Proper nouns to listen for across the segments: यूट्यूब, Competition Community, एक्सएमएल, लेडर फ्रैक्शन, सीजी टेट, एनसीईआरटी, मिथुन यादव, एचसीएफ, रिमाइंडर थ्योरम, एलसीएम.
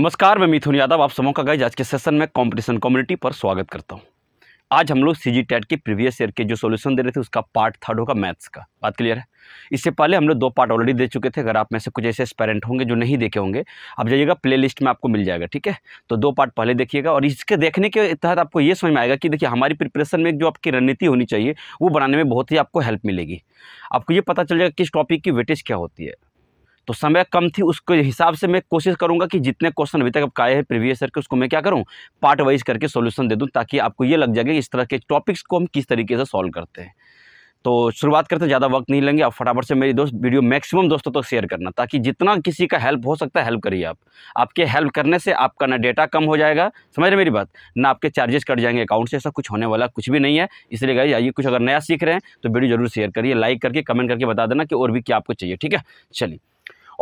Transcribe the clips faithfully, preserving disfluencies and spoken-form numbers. नमस्कार, मैं मिथुन यादव आप सबों का गाइज आज के सेशन में कंपटीशन कम्युनिटी पर स्वागत करता हूं। आज हम लोग सीजी टेट के प्रीवियस ईयर के जो सॉल्यूशन दे रहे थे उसका पार्ट थर्ड होगा मैथ्स का। बात क्लियर है। इससे पहले हम लोग दो पार्ट ऑलरेडी दे चुके थे। अगर आप में से कुछ ऐसे पेरेंट होंगे जो नहीं देखे होंगे, आप जाइएगा प्लेलिस्ट में आपको मिल जाएगा, ठीक है। तो दो पार्ट पहले देखिएगा और इसके देखने के तहत आपको ये समझ में आएगा कि देखिए हमारी प्रिपरेशन में जो आपकी रणनीति होनी चाहिए वो बनाने में बहुत ही आपको हेल्प मिलेगी। आपको ये पता चल जाएगा किस टॉपिक की वेटेज क्या होती है। तो समय कम थी, उसके हिसाब से मैं कोशिश करूंगा कि जितने क्वेश्चन अभी तक आपका आए हैं प्रीवियस ईयर के उसको मैं क्या करूं पार्ट वाइज करके सॉल्यूशन दे दूं, ताकि आपको ये लग जाएगा कि इस तरह के टॉपिक्स को हम किस तरीके से सॉल्व करते हैं। तो शुरुआत करते हैं, ज़्यादा वक्त नहीं लेंगे। आप फटाफट से मेरी दोस्त वीडियो मैक्सिमम दोस्तों तक शेयर करना, ताकि जितना किसी का हेल्प हो सकता है हेल्प करिए आप। आपके हेल्प करने से आपका ना डेटा कम हो जाएगा, समझ रहे मेरी बात, ना आपके चार्जेस कट जाएंगे अकाउंट से। ऐसा कुछ होने वाला कुछ भी नहीं है। इसलिए गाइस आइए, कुछ अगर नया सीख रहे हैं तो वीडियो जरूर शेयर करिए, लाइक करके कमेंट करके बता देना कि और भी क्या आपको चाहिए, ठीक है। चलिए,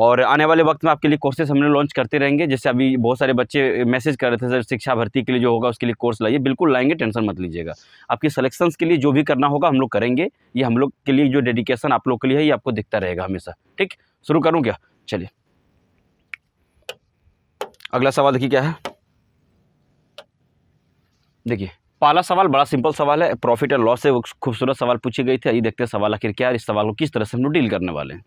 और आने वाले वक्त में आपके लिए कोर्सेज हमने लॉन्च करते रहेंगे। जैसे अभी बहुत सारे बच्चे मैसेज कर रहे थे, सर शिक्षा भर्ती के लिए जो होगा उसके लिए कोर्स लाइए। बिल्कुल लाएंगे, टेंशन मत लीजिएगा। आपकी सिलेक्शंस के लिए जो भी करना होगा हम लोग करेंगे। ये हम लोग के लिए जो डेडिकेशन आप लोग के लिए है ये आपको दिखता रहेगा हमेशा, ठीक। शुरू करूँ क्या? चलिए, अगला सवाल देखिए क्या है। देखिए पहला सवाल बड़ा सिंपल सवाल है, प्रॉफिट एंड लॉस से वो खूबसूरत सवाल पूछी गई थी। ये देखते हैं सवाल आखिर क्या है, इस सवाल को किस तरह से हम लोग डील करने वाले हैं।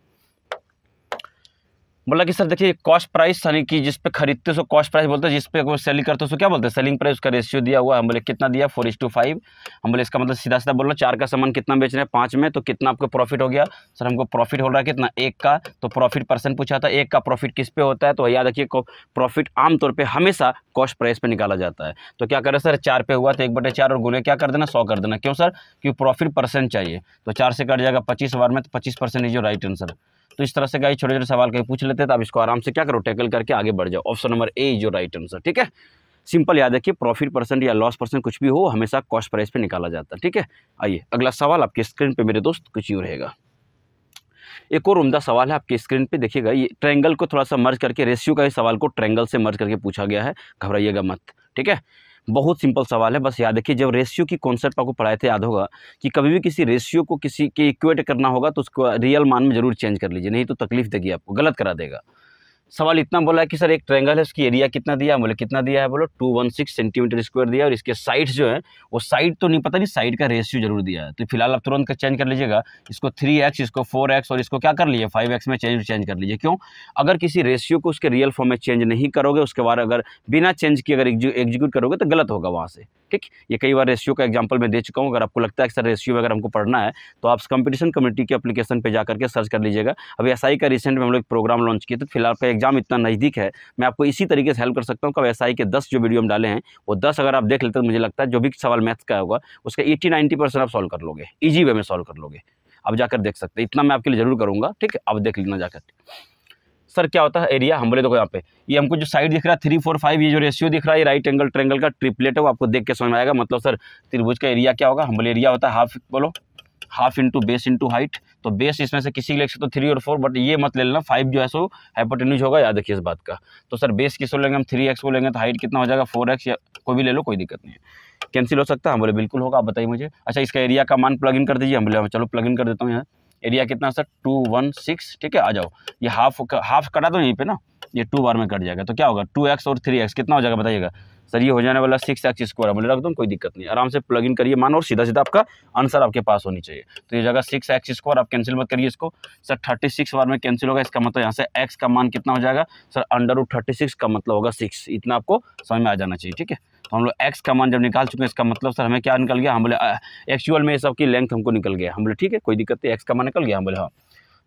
बोला कि सर देखिए कॉस्ट प्राइस, यानी कि जिस पे खरीदते हो कॉस्ट प्राइस बोलते हैं, जिस पे वो सेलिंग करते हो क्या बोलते हैं सेलिंग प्राइस, उसका रेशियो दिया हुआ है। हम बोले कितना दिया, फोर इज टू फाइव। हम बोले इसका मतलब सीधा सीधा बोलना चार का सामान कितना बेच रहे हैं पाँच में, तो कितना आपको प्रॉफिट हो गया। सर हमको प्रॉफिट हो रहा है कितना, एक का। तो प्रॉफिट परसेंट पूछा था, एक का प्रॉफिट किस पे होता है, तो याद रखिए प्रॉफिट आमतौर पर हमेशा कॉस्ट प्राइस पर निकाला जाता है। तो क्या करें सर, चार पे हुआ तो एक बटे चार और गुने क्या कर देना, सौ कर देना। क्यों सर, क्योंकि प्रॉफिट परसेंट चाहिए। तो चार से कट जाएगा पच्चीस बार में, तो पच्चीस परसेंट इज राइट आंसर। तो इस तरह से गाइस छोटे छोटे सवाल कहीं पूछ लेते हैं तो आप इसको आराम से क्या करो टैकल करके आगे बढ़ जाओ। ऑप्शन नंबर ए जो राइट आंसर, ठीक है। सिंपल याद रखिए, प्रॉफिट परसेंट या लॉस परसेंट कुछ भी हो हमेशा कॉस्ट प्राइस पे निकाला जाता है, ठीक है। आइए अगला सवाल आपके स्क्रीन पे मेरे दोस्त कुछ यूँ रहेगा। एक और उम्दा सवाल है आपके स्क्रीन पे, देखिएगा ये ट्रायंगल को थोड़ा सा मर्ज करके, रेशियो का इस सवाल को ट्रायंगल से मर्ज करके पूछा गया है। घबराइएगा मत, ठीक है। बहुत सिंपल सवाल है, बस याद रखिए जब रेशियो की कॉन्सेप्ट आपको पढ़ाए थे याद होगा कि कभी भी किसी रेशियो को किसी के इक्वेट करना होगा तो उसको रियल मान में जरूर चेंज कर लीजिए, नहीं तो तकलीफ देगी आपको, गलत करा देगा। सवाल इतना बोला है कि सर एक ट्रायंगल है उसकी एरिया कितना दिया, बोले कितना दिया है, बोलो two one six centimetre square दिया और इसके साइड्स जो है वो साइड तो नहीं पता, नहीं साइड का रेशियो जरूर दिया है। तो फिलहाल आप तुरंत चेंज कर लीजिएगा, इसको थ्री एक्स इसको फोर एक्स और इसको क्या कर लीजिए फाइव एक्स में चेंज चेंज कर लीजिए। क्यों, अगर किसी रेशियो को उसके रियल फॉर्म में चेंज नहीं करोगे, उसके बाद अगर बिना चेंज किए अगर एग्जीक्यूट करोगे तो गलत होगा वहाँ से, ठीक। ये कई बार रेशियो का एग्जाम्पल मैं दे चुका हूँ। अगर आपको लगता है कि सर रेशियो अगर हमको पढ़ना है तो आप कंपटीशन कम्युनिटी के एप्लीकेशन पर जाकर के सर्च कर लीजिएगा। अभी एस आई का रिसेंट में हम लोग प्रोग्राम लॉन्च किए, तो फिलहाल का एग्जाम इतना नज़दीक है, मैं आपको इसी तरीके से हेल्प कर सकता हूँ। कब एस आई के दस जो वीडियो हम डाले हैं वो दस अगर आप देख लेते तो मुझे लगता है जो भी सवाल मैथ्स का होगा उसका अस्सी नब्बे परसेंट आप सॉल्व कर लोगे, इजी वे में सॉल्व कर लोगे। आप जाकर देख सकते हैं, इतना मैं आपके लिए जरूर करूँगा, ठीक है। आप देख लेना जाकर। सर क्या होता है एरिया, हम बोले देखो यहाँ पे ये हमको जो साइड दिख रहा है थ्री फोर फाइव, ये जो रेशियो दिख रहा है राइट एंगल ट्रेंगल का ट्रिपलेट है, वो आपको देख के समझ में आएगा। मतलब सर त्रिभुज का एरिया क्या होगा, हम बोले एरिया होता है हाफ, बोलो half into base into height. तो बेस इसमें से किसी ले सकते हो थ्री और फोर, बट ये मत ले लेना फाइव जो है सो हाइपोटेन्यूज होगा, याद रखिए इस बात का। तो सर बेस किसको लेंगे हम, थ्री एक्स को लेंगे, तो हाइट कितना हो जाएगा फोर एक्स, या कोई भी ले लो कोई दिक्कत नहीं है। कैंसिल हो सकता है, हम बोले बिल्कुल होगा, आप बताइए मुझे। अच्छा इसका एरिया का मान प्लग इन कर दीजिए, हम बोले चलो प्लग इन कर देता हूँ। यहाँ एरिया कितना सर टू वन सिक्स, ठीक है। आ जाओ, ये हाफ हाफ कटा दो यहीं पे ना, ये टू बार में कट जाएगा। तो क्या होगा टू एक्स और थ्री एक्स कितना हो जाएगा बताइएगा, सर ये हो जाने वाला सिक्स एक्स स्क्वायर, बोले रख दो कोई दिक्कत नहीं। आराम से प्लग इन करिए मान और सीधा सीधा आपका आंसर आपके पास होनी चाहिए। तो ये जगह सिक्स एक्स स्क्वायर, आप कैंसिल मत करिए इसको, सर थर्टी सिक्स बार में कैंसिल होगा। इसका मतलब यहाँ से एक्स का मान कितना हो जाएगा sir under root thirty six का मतलब होगा सिक्स, इतना आपको समझ में आ जाना चाहिए, ठीक है। तो हम लोग एक्स का मान जब निकाल चुके हैं इसका मतलब सर हमें क्या निकल गया, हम बोले एक्चुअल में ये सबकी लेंथ हमको निकल गया। हम बोले ठीक है कोई दिक्कत नहीं, एक्स का मान निकल गया, हम बोले हाँ।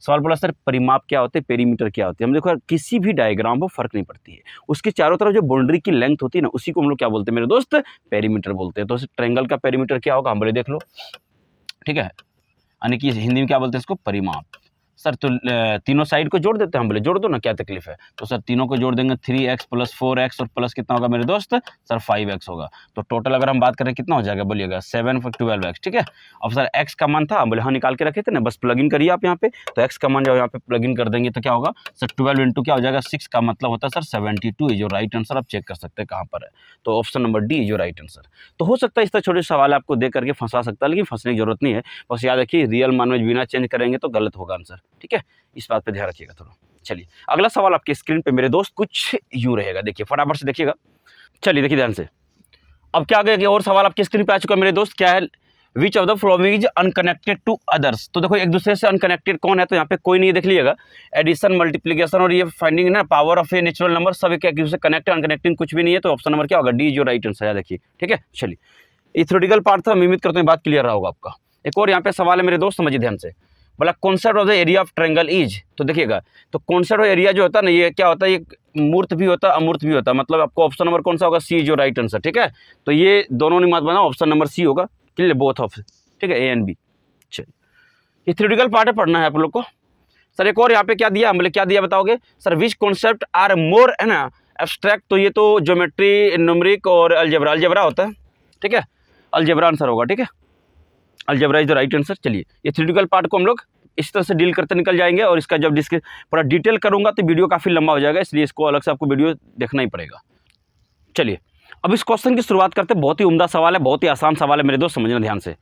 सवाल बोला सर परिमाप क्या होते हैं, पेरीमीटर क्या होते हैं। हम देखो किसी भी डायग्राम पर फर्क नहीं पड़ती है, उसके चारों तरफ जो बाउंड्री की लेंथ होती है ना उसी को हम लोग क्या बोलते हैं मेरे दोस्त, पेरीमीटर बोलते हैं। तो ट्रायंगल का पेरीमीटर क्या होगा, हम बोले देख लो, ठीक है, यानी कि हिंदी में क्या बोलते हैं इसको परिमाप। सर तो तीनों साइड को जोड़ देते हैं, हम बोले जोड़ दो ना क्या तकलीफ है। तो सर तीनों को जोड़ देंगे, three x plus four x और प्लस कितना होगा मेरे दोस्त सर फाइव एक्स होगा। तो टोटल अगर हम बात करें कितना हो जाएगा बोलिएगा सेवन फॉर ट्वेल्व एक्स, ठीक है। अब सर एक्स का मान था, हम बोले हाँ निकाल के रखे थे ना, बस प्लग इन करिए आप यहाँ पे। तो एक्स का मान जब यहाँ पे प्लग इन कर देंगे तो क्या होगा सर ट्वेल्व इंटू क्या हो जाएगा सिक्स का मतलब होता है सर सेवेंटी टू, जो राइट आंसर आप चेक कर सकते हैं कहाँ पर है। तो ऑप्शन नंबर डी जो राइट आंसर। तो हो सकता है इस तरह छोटे सवाल आपको दे करके फंसा सकता है, लेकिन फंसने की जरूरत नहीं है। बस याद रखिए रियल मान में बिना चेंज करेंगे तो गलत होगा आंसर, ठीक है। इस बात पे ध्यान रखिएगा थोड़ा। चलिए अगला सवाल आपके स्क्रीन पे मेरे दोस्त कुछ यूँ रहेगा, देखिए फटाफट से देखिएगा। चलिए देखिए ध्यान से, अब क्या आ गया कि और सवाल आपके स्क्रीन पे आ चुका है मेरे दोस्त, क्या है which of the following is unconnected to others. तो देखो एक दूसरे से अनकनेक्टेड कौन है, तो यहाँ पे कोई नहीं, देख लीजिएगा एडिशन मल्टीप्लीकेशन और ये फाइंडिंग ना power of a natural number सब एक दूसरे से कनेक्टेड, अनकनेक्टिंग कुछ भी नहीं है। तो ऑप्शन नंबर क्या होगा, डी जो राइट आंसर है। देखिए ठीक है, चलिए ये थ्योरेटिकल पार्ट था, उम्मीद करते हैं बात क्लियर रहा होगा आपका। एक और यहाँ पे सवाल है मेरे दोस्त, समझिए ध्यान से, बोला concept of the area of triangle is. तो देखिएगा तो कॉन्सेप्ट ऑफ एरिया जो होता है ना, ये क्या होता है, ये मूर्त भी होता है अमूर्त भी होता है, मतलब आपको ऑप्शन नंबर कौन सा होगा, सी जो राइट आंसर। ठीक है, तो ये दोनों नहीं मत बना, ऑप्शन नंबर सी होगा क्लियर, बोथ ऑफ ठीक है ए एंड बी। चलिए ये थ्योरेटिकल पार्ट है, पढ़ना है आप लोग को। सर एक और यहाँ पे क्या दिया, हम बोले क्या दिया बताओगे sir, which concept are more है ना एब्स्ट्रैक्ट। तो ये तो ज्योमेट्री न्यूमेरिक और अलजेब्रा, अलजेब्रा होता है ठीक है, अलजेब्रा आंसर होगा। ठीक है algebra is the right answer. चलिए ये थ्योरेटिकल पार्ट को हम लोग इस तरह से डील करते निकल जाएंगे, और इसका जब डिस्कस पूरा डिटेल करूँगा तो वीडियो काफ़ी लंबा हो जाएगा, इसलिए इसको अलग से आपको वीडियो देखना ही पड़ेगा। चलिए अब इस क्वेश्चन की शुरुआत करते हैं, बहुत ही उम्दा सवाल है, बहुत ही आसान सवाल है मेरे दोस्त, समझना ध्यान से।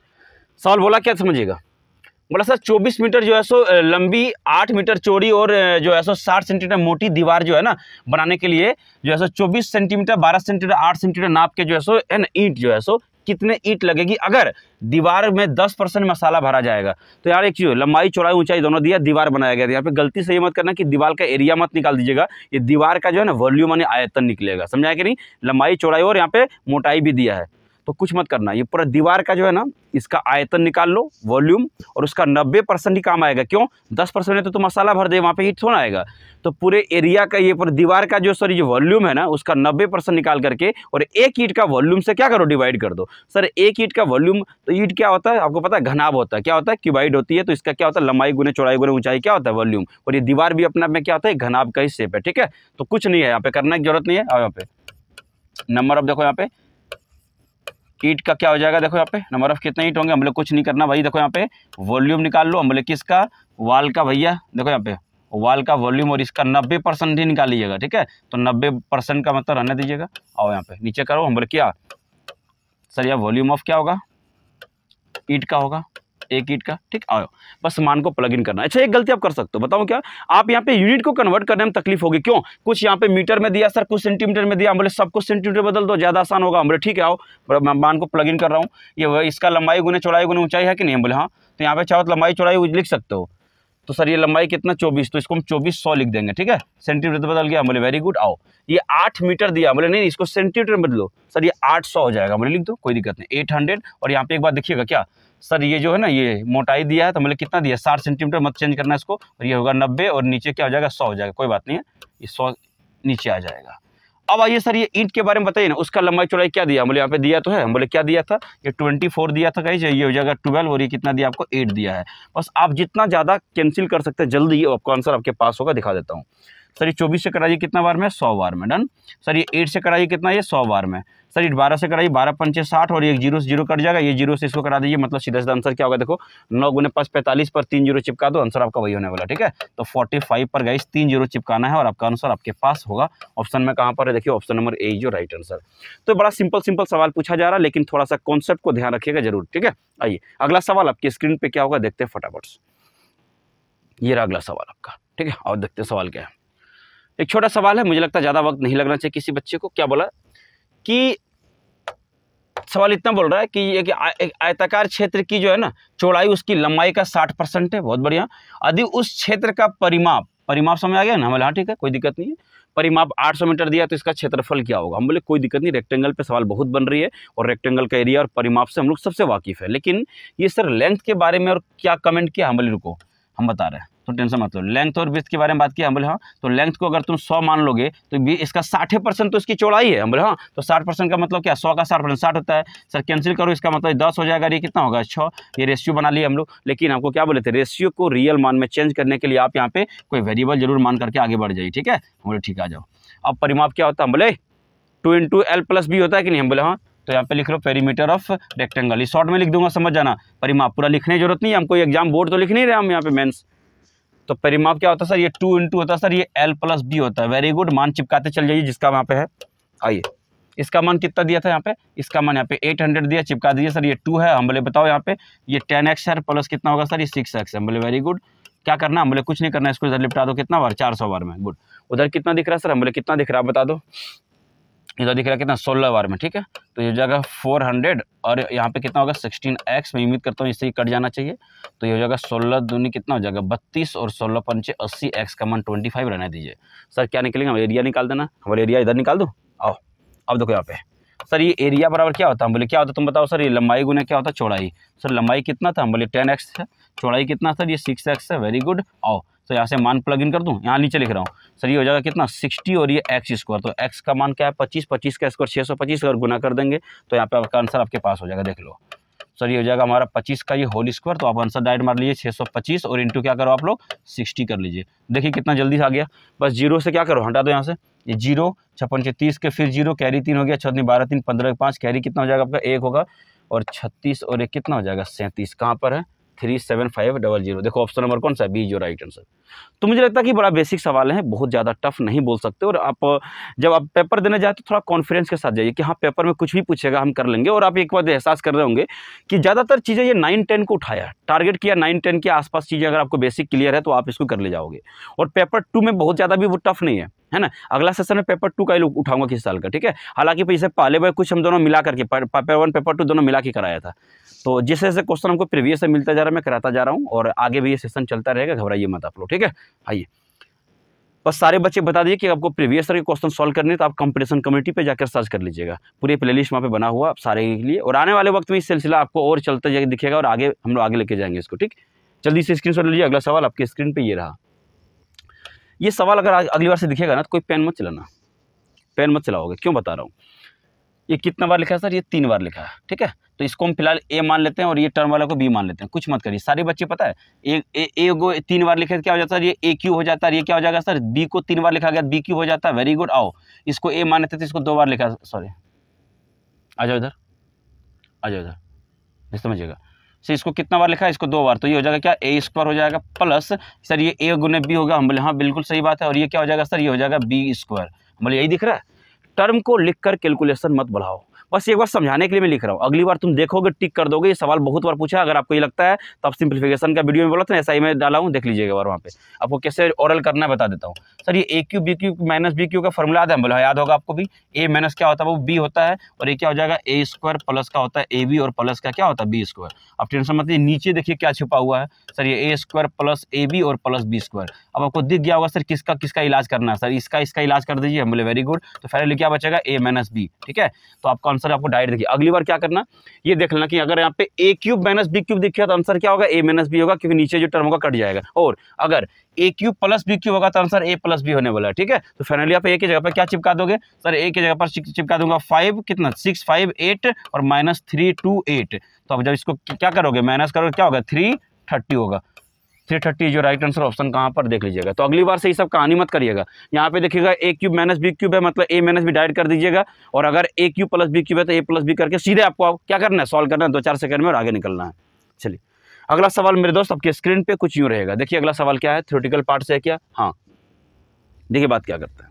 सवाल बोला क्या समझिएगा, बोला सर चौबीस मीटर जो है सो लंबी, आठ मीटर चौड़ी और जो है सो साठ सेंटीमीटर मोटी दीवार जो है ना बनाने के लिए जो है सो चौबीस सेंटीमीटर बारह सेंटीमीटर आठ सेंटीमीटर नाप के जो है सो है ना ईंट जो है सो कितने ईंट लगेगी अगर दीवार में दस परसेंट मसाला भरा जाएगा। तो यार एक चीज़, लंबाई चौड़ाई ऊंचाई दोनों दिया, दीवार बनाया गया, यहाँ पे गलती से ये मत करना कि दीवार का एरिया मत निकाल दीजिएगा, ये दीवार का जो है ना वॉल्यूम यानी आयतन निकलेगा, समझाया कि नहीं। लंबाई चौड़ाई और यहाँ पे मोटाई भी दिया है, तो कुछ मत करना, ये पूरा दीवार का जो है ना इसका आयतन निकाल लो वॉल्यूम, और उसका नब्बे परसेंट ही काम आएगा। क्यों, दस परसेंट है तो, तो मसाला भर दे, वहाँ पे ईंट थोड़ा आएगा। तो पूरे एरिया का ये पूरा दीवार का जो सॉरी जो वॉल्यूम है ना उसका नब्बे परसेंट निकाल करके और एक ईंट का वॉल्यूम से क्या करो, डिवाइड कर दो। सर एक ईंट का वॉल्यूम, तो ईंट क्या होता है आपको पता है, घनाभ होता है, क्या होता है क्यूबाइड होती है। तो इसका क्या होता है, लंबाई गुने चौड़ाई गुने ऊंचाई क्या होता है वॉल्यूम, और ये दीवार भी अपने आप में क्या होता है, घनाभ का ही शेप है। ठीक है, तो कुछ नहीं है यहाँ पे करने की जरूरत नहीं है। और यहाँ पे नंबर ऑफ देखो, यहाँ पे ईट का क्या हो जाएगा, देखो यहाँ पे नंबर ऑफ कितने ईट होंगे, हम लोग कुछ नहीं करना भाई। देखो यहाँ पे वॉल्यूम निकाल लो, हम बोले किसका, वाल का भैया, देखो यहाँ पे वाल का वॉल्यूम और इसका नब्बे परसेंट ही निकाल लीजिएगा। ठीक है, तो नब्बे परसेंट का मतलब रहने दीजिएगा। आओ यहाँ पे नीचे करो, हम बोले क्या सर यह वॉल्यूम ऑफ क्या होगा, ईट का होगा, एक ईट का। ठीक, आओ बस मान को प्लग इन करना। अच्छा एक गलती आप कर सकते हो, बताओ क्या, आप यहाँ पे यूनिट को कन्वर्ट करने में तकलीफ होगी। क्यों, कुछ यहाँ पे मीटर में दिया सर कुछ सेंटीमीटर में दिया, हम बोले सबको सेंटीमीटर बदल दो ज़्यादा आसान होगा। हम बोले ठीक है, आओ मैं मान को प्लग इन कर रहा हूँ, ये इसका लंबाई गुने चौड़ाई गुने ऊंचाई है कि नहीं, हम बोले हाँ। तो यहाँ पे चाहो तो लंबाई चौड़ाई लिख सकते हो, तो सर ये लंबाई कितना चौबीस, तो इसको हम चौबीस सौ लिख देंगे। ठीक है, सेंटीमीटर बदल गया, बोले वेरी गुड। आओ ये आठ मीटर दिया, बोले नहीं इसको सेंटीमीटर में बदलो, सर ये आठ सौ हो जाएगा, बोले लिख दो कोई दिक्कत नहीं, एट हंड्रेड। और यहाँ पे एक बार देखिएगा क्या, सर ये जो है ना ये मोटाई दिया है, तो मतलब कितना दिया, साठ सेंटीमीटर, मत चेंज करना इसको, और ये होगा नब्बे और नीचे क्या हो जाएगा, सौ हो जाएगा, कोई बात नहीं है, ये सौ नीचे आ जाएगा। अब आइए सर ये ईंट के बारे में बताइए ना, उसका लंबाई चौड़ाई क्या दिया, बोले यहाँ पे दिया तो है, हम बोले क्या दिया था, ये ट्वेंटी फोर दिया था, कहीं ये हो जाएगा ट्वेल्व, और ये कितना दिया आपको, एट दिया है। बस आप जितना ज़्यादा कैंसिल कर सकते हैं जल्दी, ये आपका आंसर आपके पास होगा, दिखा देता हूँ। सर ये चौबीस से कराइए कितना बार में, सौ बार में, डन। सर ये एट से कराइए कितना, ये सौ बार में। सर ये बारह से कराइए, बारह पंचे साठ, और एक जीरो से जीरो कट जाएगा, ये जीरो से इसको करा दीजिए, मतलब सीधा सीधा आंसर क्या होगा, देखो नौ गुने पाँच पैंतालीस पर तीन जीरो चिपका दो, आंसर आपका वही होने वाला। ठीक है, तो फोर्टी फाइव पर गाइस तीन जीरो चिपकाना है, और आपका आंसर आपके पास होगा। ऑप्शन में कहाँ पर है, देखिए ऑप्शन नंबर ए जो राइट आंसर। तो बड़ा सिंपल सिंपल सवाल पूछा जा रहा है, लेकिन थोड़ा सा कॉन्सेप्ट को ध्यान रखिएगा जरूर। ठीक है, आइए अगला सवाल आपकी स्क्रीन पर क्या होगा देखते हैं फटाफट से। ये रहा अगला सवाल आपका, ठीक है, और देखते हैं सवाल क्या है। एक छोटा सवाल है, मुझे लगता है ज़्यादा वक्त नहीं लगना चाहिए किसी बच्चे को। क्या बोला कि सवाल इतना बोल रहा है कि एक, आ, एक आयताकार क्षेत्र की जो है ना चौड़ाई उसकी लंबाई का साठ परसेंट है, बहुत बढ़िया। यदि उस क्षेत्र का परिमाप, परिमाप समझ आ गया ना, हमारे हाँ ठीक है कोई दिक्कत नहीं है, परिमाप आठ सौ मीटर दिया तो इसका क्षेत्रफल क्या होगा। हम बोले कोई दिक्कत नहीं, रेक्टेंगल पे सवाल बहुत बन रही है, और रेक्टेंगल का एरिया और परिमाप से हम लोग सबसे वाकिफ़ है। लेकिन ये सर लेंथ के बारे में और क्या कमेंट किया, हम बोले रुको हम बता रहे हैं, तो टेंशन मत लो। लेंथ और विड्थ के बारे में बात की, हम बोले हाँ, तो लेंथ को अगर तुम सौ मान लोगे तो इसका साठ परसेंट तो इसकी चौड़ाई है, हम बोले हाँ, तो साठ परसेंट का मतलब क्या, सौ का साठ परसेंट साठ होता है। सर कैंसिल करो, इसका मतलब दस हो जाएगा, ये कितना होगा छः, ये रेशियो बना लिए हम लोग। लेकिन आपको क्या बोले थे, रेशियो को रियल मान में चेंज करने के लिए आप यहाँ पे कोई वेरिएबल जरूर मान करके आगे बढ़ जाइए। ठीक है, हम बोले ठीक आ जाओ। अब परिमाप क्या होता है, हम बोले two into L plus B होता है कि नहीं, हम बोले हाँ, तो यहाँ पे लिख लो पेरीमीटर ऑफ रेक्टेंगल, शॉर्ट में लिख दूंगा, समझ जाना। परिमाप पूरा लिखने की जरूरत नहीं है, हमको एग्जाम बोर्ड तो लिख नहीं रहे हम यहाँ पे मेंस। तो परिमाप क्या होता है सर, ये टू इंटू होता है, सर ये एल प्लस बी होता है, वेरी गुड, मान चिपकाते चल जाइए जिसका वहाँ पे है। आइए इसका मान कितना दिया था यहाँ पे, इसका मान यहाँ पे एट हंड्रेड दिया, चिपका दीजिए, सर ये टू है, हम बोले बताओ यहाँ पे ये टेन एक्स है, प्लस कितना होगा सर ये सिक्स एक्स है, हम बोले वेरी गुड। क्या करना, बोले कुछ नहीं करना, इसको इधर लिपटा दो। कितना बार? चार सौ बार में। गुड। उधर कितना दिख रहा है सर? बोले कितना दिख रहा है बता दो। इधर दिख रहा है कितना? सोलह बार में। ठीक है, तो ये जगह फोर हंड्रेड और यहाँ पे कितना होगा? Sixteen x. मैं उम्मीद करता हूँ इससे ही कट जाना चाहिए। तो ये जगह सोलह दूनी कितना हो जाएगा? बत्तीस और सोलह पंचे अस्सी, एक्स का मान ट्वेंटी फाइव रहने दीजिए। सर क्या निकलेगा? हमारा एरिया निकाल देना, हमारा एरिया इधर निकाल दो। आओ अब देखो यहाँ पे सर, ये एरिया बराबर क्या होता है? हम बोले क्या होता है तुम बताओ सर। ये लंबाई गुना क्या होता है? चौड़ाई। सर लंबाई कितना था? हम बोले टेन एक्स है। चौड़ाई कितना सर? ये सिक्स एक्स है। Very good. आओ तो यहाँ से मान प्लग इन कर दूँ, यहाँ नीचे लिख रहा हूँ सर। ये हो जाएगा कितना? सिक्सटी और ये एक्स स्क्वायर। तो एक्स का मान क्या है? पच्चीस। पच्चीस का स्क्वायर छः सौ पच्चीस अगर गुना कर देंगे तो यहाँ पे आपका आंसर आपके पास हो जाएगा। देख लो सर, ये हो जाएगा हमारा पच्चीस का ये होल स्क्वायर। तो आप आंसर डायरेक्ट मार लीजिए छः सौ पच्चीस और इंटू क्या करो आप लोग? सिक्सटी कर लीजिए। देखिए कितना जल्दी से आ गया। बस जीरो से क्या करो? हटा दो यहाँ से। ये जीरो छप्पन से तीस के फिर जीरो, कैरी तीन हो गया, छत्तीस बारह तीन पंद्रह पाँच, कैरी कितना हो जाएगा आपका? एक होगा। और छत्तीस और एक कितना हो जाएगा? सैंतीस। कहाँ पर है? Three seven five double zero. देखो ऑप्शन नंबर कौन सा है? बी जो राइट आंसर। तो मुझे लगता है कि बड़ा बेसिक सवाल है, बहुत ज़्यादा टफ नहीं बोल सकते। और आप जब आप पेपर देने जाए तो थोड़ा कॉन्फिडेंस के साथ जाइए कि हाँ पेपर में कुछ भी पूछेगा हम कर लेंगे। और आप एक बार एहसास कर रहे होंगे कि ज़्यादातर चीज़ें ये नाइन टेन को उठाया, टारगेट किया नाइन टेन के आसपास चीज़ें। अगर आपको बेसिक क्लियर है तो आप इसको कर ले जाओगे। और पेपर टू में बहुत ज़्यादा भी वो टफ नहीं है, है ना। अगला सेशन में पेपर टू का ही उठाऊंगा किस साल का। ठीक है, हालांकि इससे पहले वह कुछ हम दोनों मिला करके पेपर वन पेपर टू दोनों मिला के कराया था। तो जिस जैसे क्वेश्चन हमको प्रीवियस से मिलता जा रहा है मैं कराता जा रहा हूँ और आगे भी ये सेशन चलता रहेगा, घबराइए मत आप लोग। ठीक है, आइए बस सारे बच्चे बता दिए कि आपको प्रीवियस ईयर के क्वेश्चन सॉल्व करने तो आप कंपटीशन कम्युनिटी पे जाकर सर्च कर लीजिएगा। पूरी प्लेलिस्ट वहाँ पे बना हुआ आप सारे के लिए। और आने वाले वक्त में इस सिलसिला आपको और चलता दिखेगा और आगे हम लोग आगे लेके जाएंगे इसको। ठीक, जल्दी से स्क्रीनशॉट लीजिए। अगला सवाल आपकी स्क्रीन पर ये रहा। ये सवाल अगर अगली बार से दिखेगा ना तो कोई पेन मत चलाना, पेन मत चलाओगे। क्यों बता रहा हूँ? ये कितना बार लिखा है सर? ये तीन बार लिखा है। ठीक है, तो इसको हम फिलहाल ए मान लेते हैं और ये टर्म वाला को बी मान लेते हैं। कुछ मत करिए। सारे बच्चे पता है ए ए, ए को तीन बार लिखे क्या हो जाता है? ये ए क्यू हो जाता है। ये क्या हो जाएगा सर? बी को तीन बार लिखा गया, बी क्यू हो जाता है। Very good. आओ इसको ए मान लेते थे, इसको दो बार लिखा। सॉरी आ जाओ इधर, आ जाओ इधर, नहीं समझिएगा सर। इसको कितना बार लिखा है? इसको दो बार। तो ये हो जाएगा क्या? ए स्क्वायर हो जाएगा प्लस सर ये ए गुने बी होगा। हम बोले हाँ बिल्कुल सही बात है। और ये क्या हो जाएगा सर? ये हो जाएगा बी स्क्वायर। हम बोले यही दिख रहा है। टर्म को लिखकर कैलकुलेशन मत बढ़ाओ, बस एक बार समझाने के लिए मैं लिख रहा हूँ। अगली बार तुम देखोगे टिक कर दोगे। ये सवाल बहुत बार पूछा है। अगर आपको ये लगता है तो आप सिंप्लीफिकेशन का वीडियो में बोला था, ऐसा ही मैं डाला हूँ, देख लीजिएगा। और वहाँ पे आपको कैसे ओरल करना है बता देता हूँ। सर ये a cube b cube minus b cube का फॉर्मूला याद है? बोला याद होगा आपको भी। ए माइनस क्या होता है? वो बी होता है। और ये क्या हो जाएगा? ए स्क्वायर प्लस का होता है ए बी और प्लस का क्या होता है? B square. अब टेंशन मत लीजिए, नीचे देखिए क्या छुपा हुआ है सर। ये a square plus a b और प्लस बी स्क्वायर। अब आपको दिख गया होगा सर किसका किसका इलाज करना है। सर इसका इसका इलाज कर दीजिए। हम बोले वेरी गुड। तो फाइनली क्या बचेगा? A minus b. ठीक है, तो आपका आंसर आपको डायरेक्ट देखिए। अगली बार क्या करना, ये देख लेना कि अगर यहाँ पे a cube minus b cube दिखे तो आंसर क्या होगा? ए माइनस बी होगा, क्योंकि नीचे जो टर्म होगा कट जाएगा। और अगर a cube plus b cube होगा तो आंसर ए प्लस बी होने वाला है। ठीक है, तो फाइनली आप ए की जगह पर क्या चिपका दोगे सर? ए की जगह पर चिपका दूंगा फाइव, कितना सिक्स फाइव एट और माइनस थ्री टू एट। तो अब जब इसको क्या करोगे? माइनस करोगे, क्या होगा? थ्री थर्टी होगा। थ्री थर्टी जो राइट आंसर ऑप्शन कहाँ पर देख लीजिएगा। तो अगली बार से ये सब कहानी मत करिएगा। यहाँ पे देखिएगा a cube minus b cube है, मतलब ए माइनस बी डायरेक्ट कर दीजिएगा। और अगर a cube plus b cube है तो ए प्लस बी करके सीधे आपको क्या करना है? सॉल्व करना है दो चार सेकंड में और आगे निकलना है। चलिए अगला सवाल मेरे दोस्त आपके स्क्रीन पर कुछ यूँ रहेगा। देखिए अगला सवाल क्या है, थ्योरेटिकल पार्ट से है क्या? हाँ देखिए बात क्या करता है।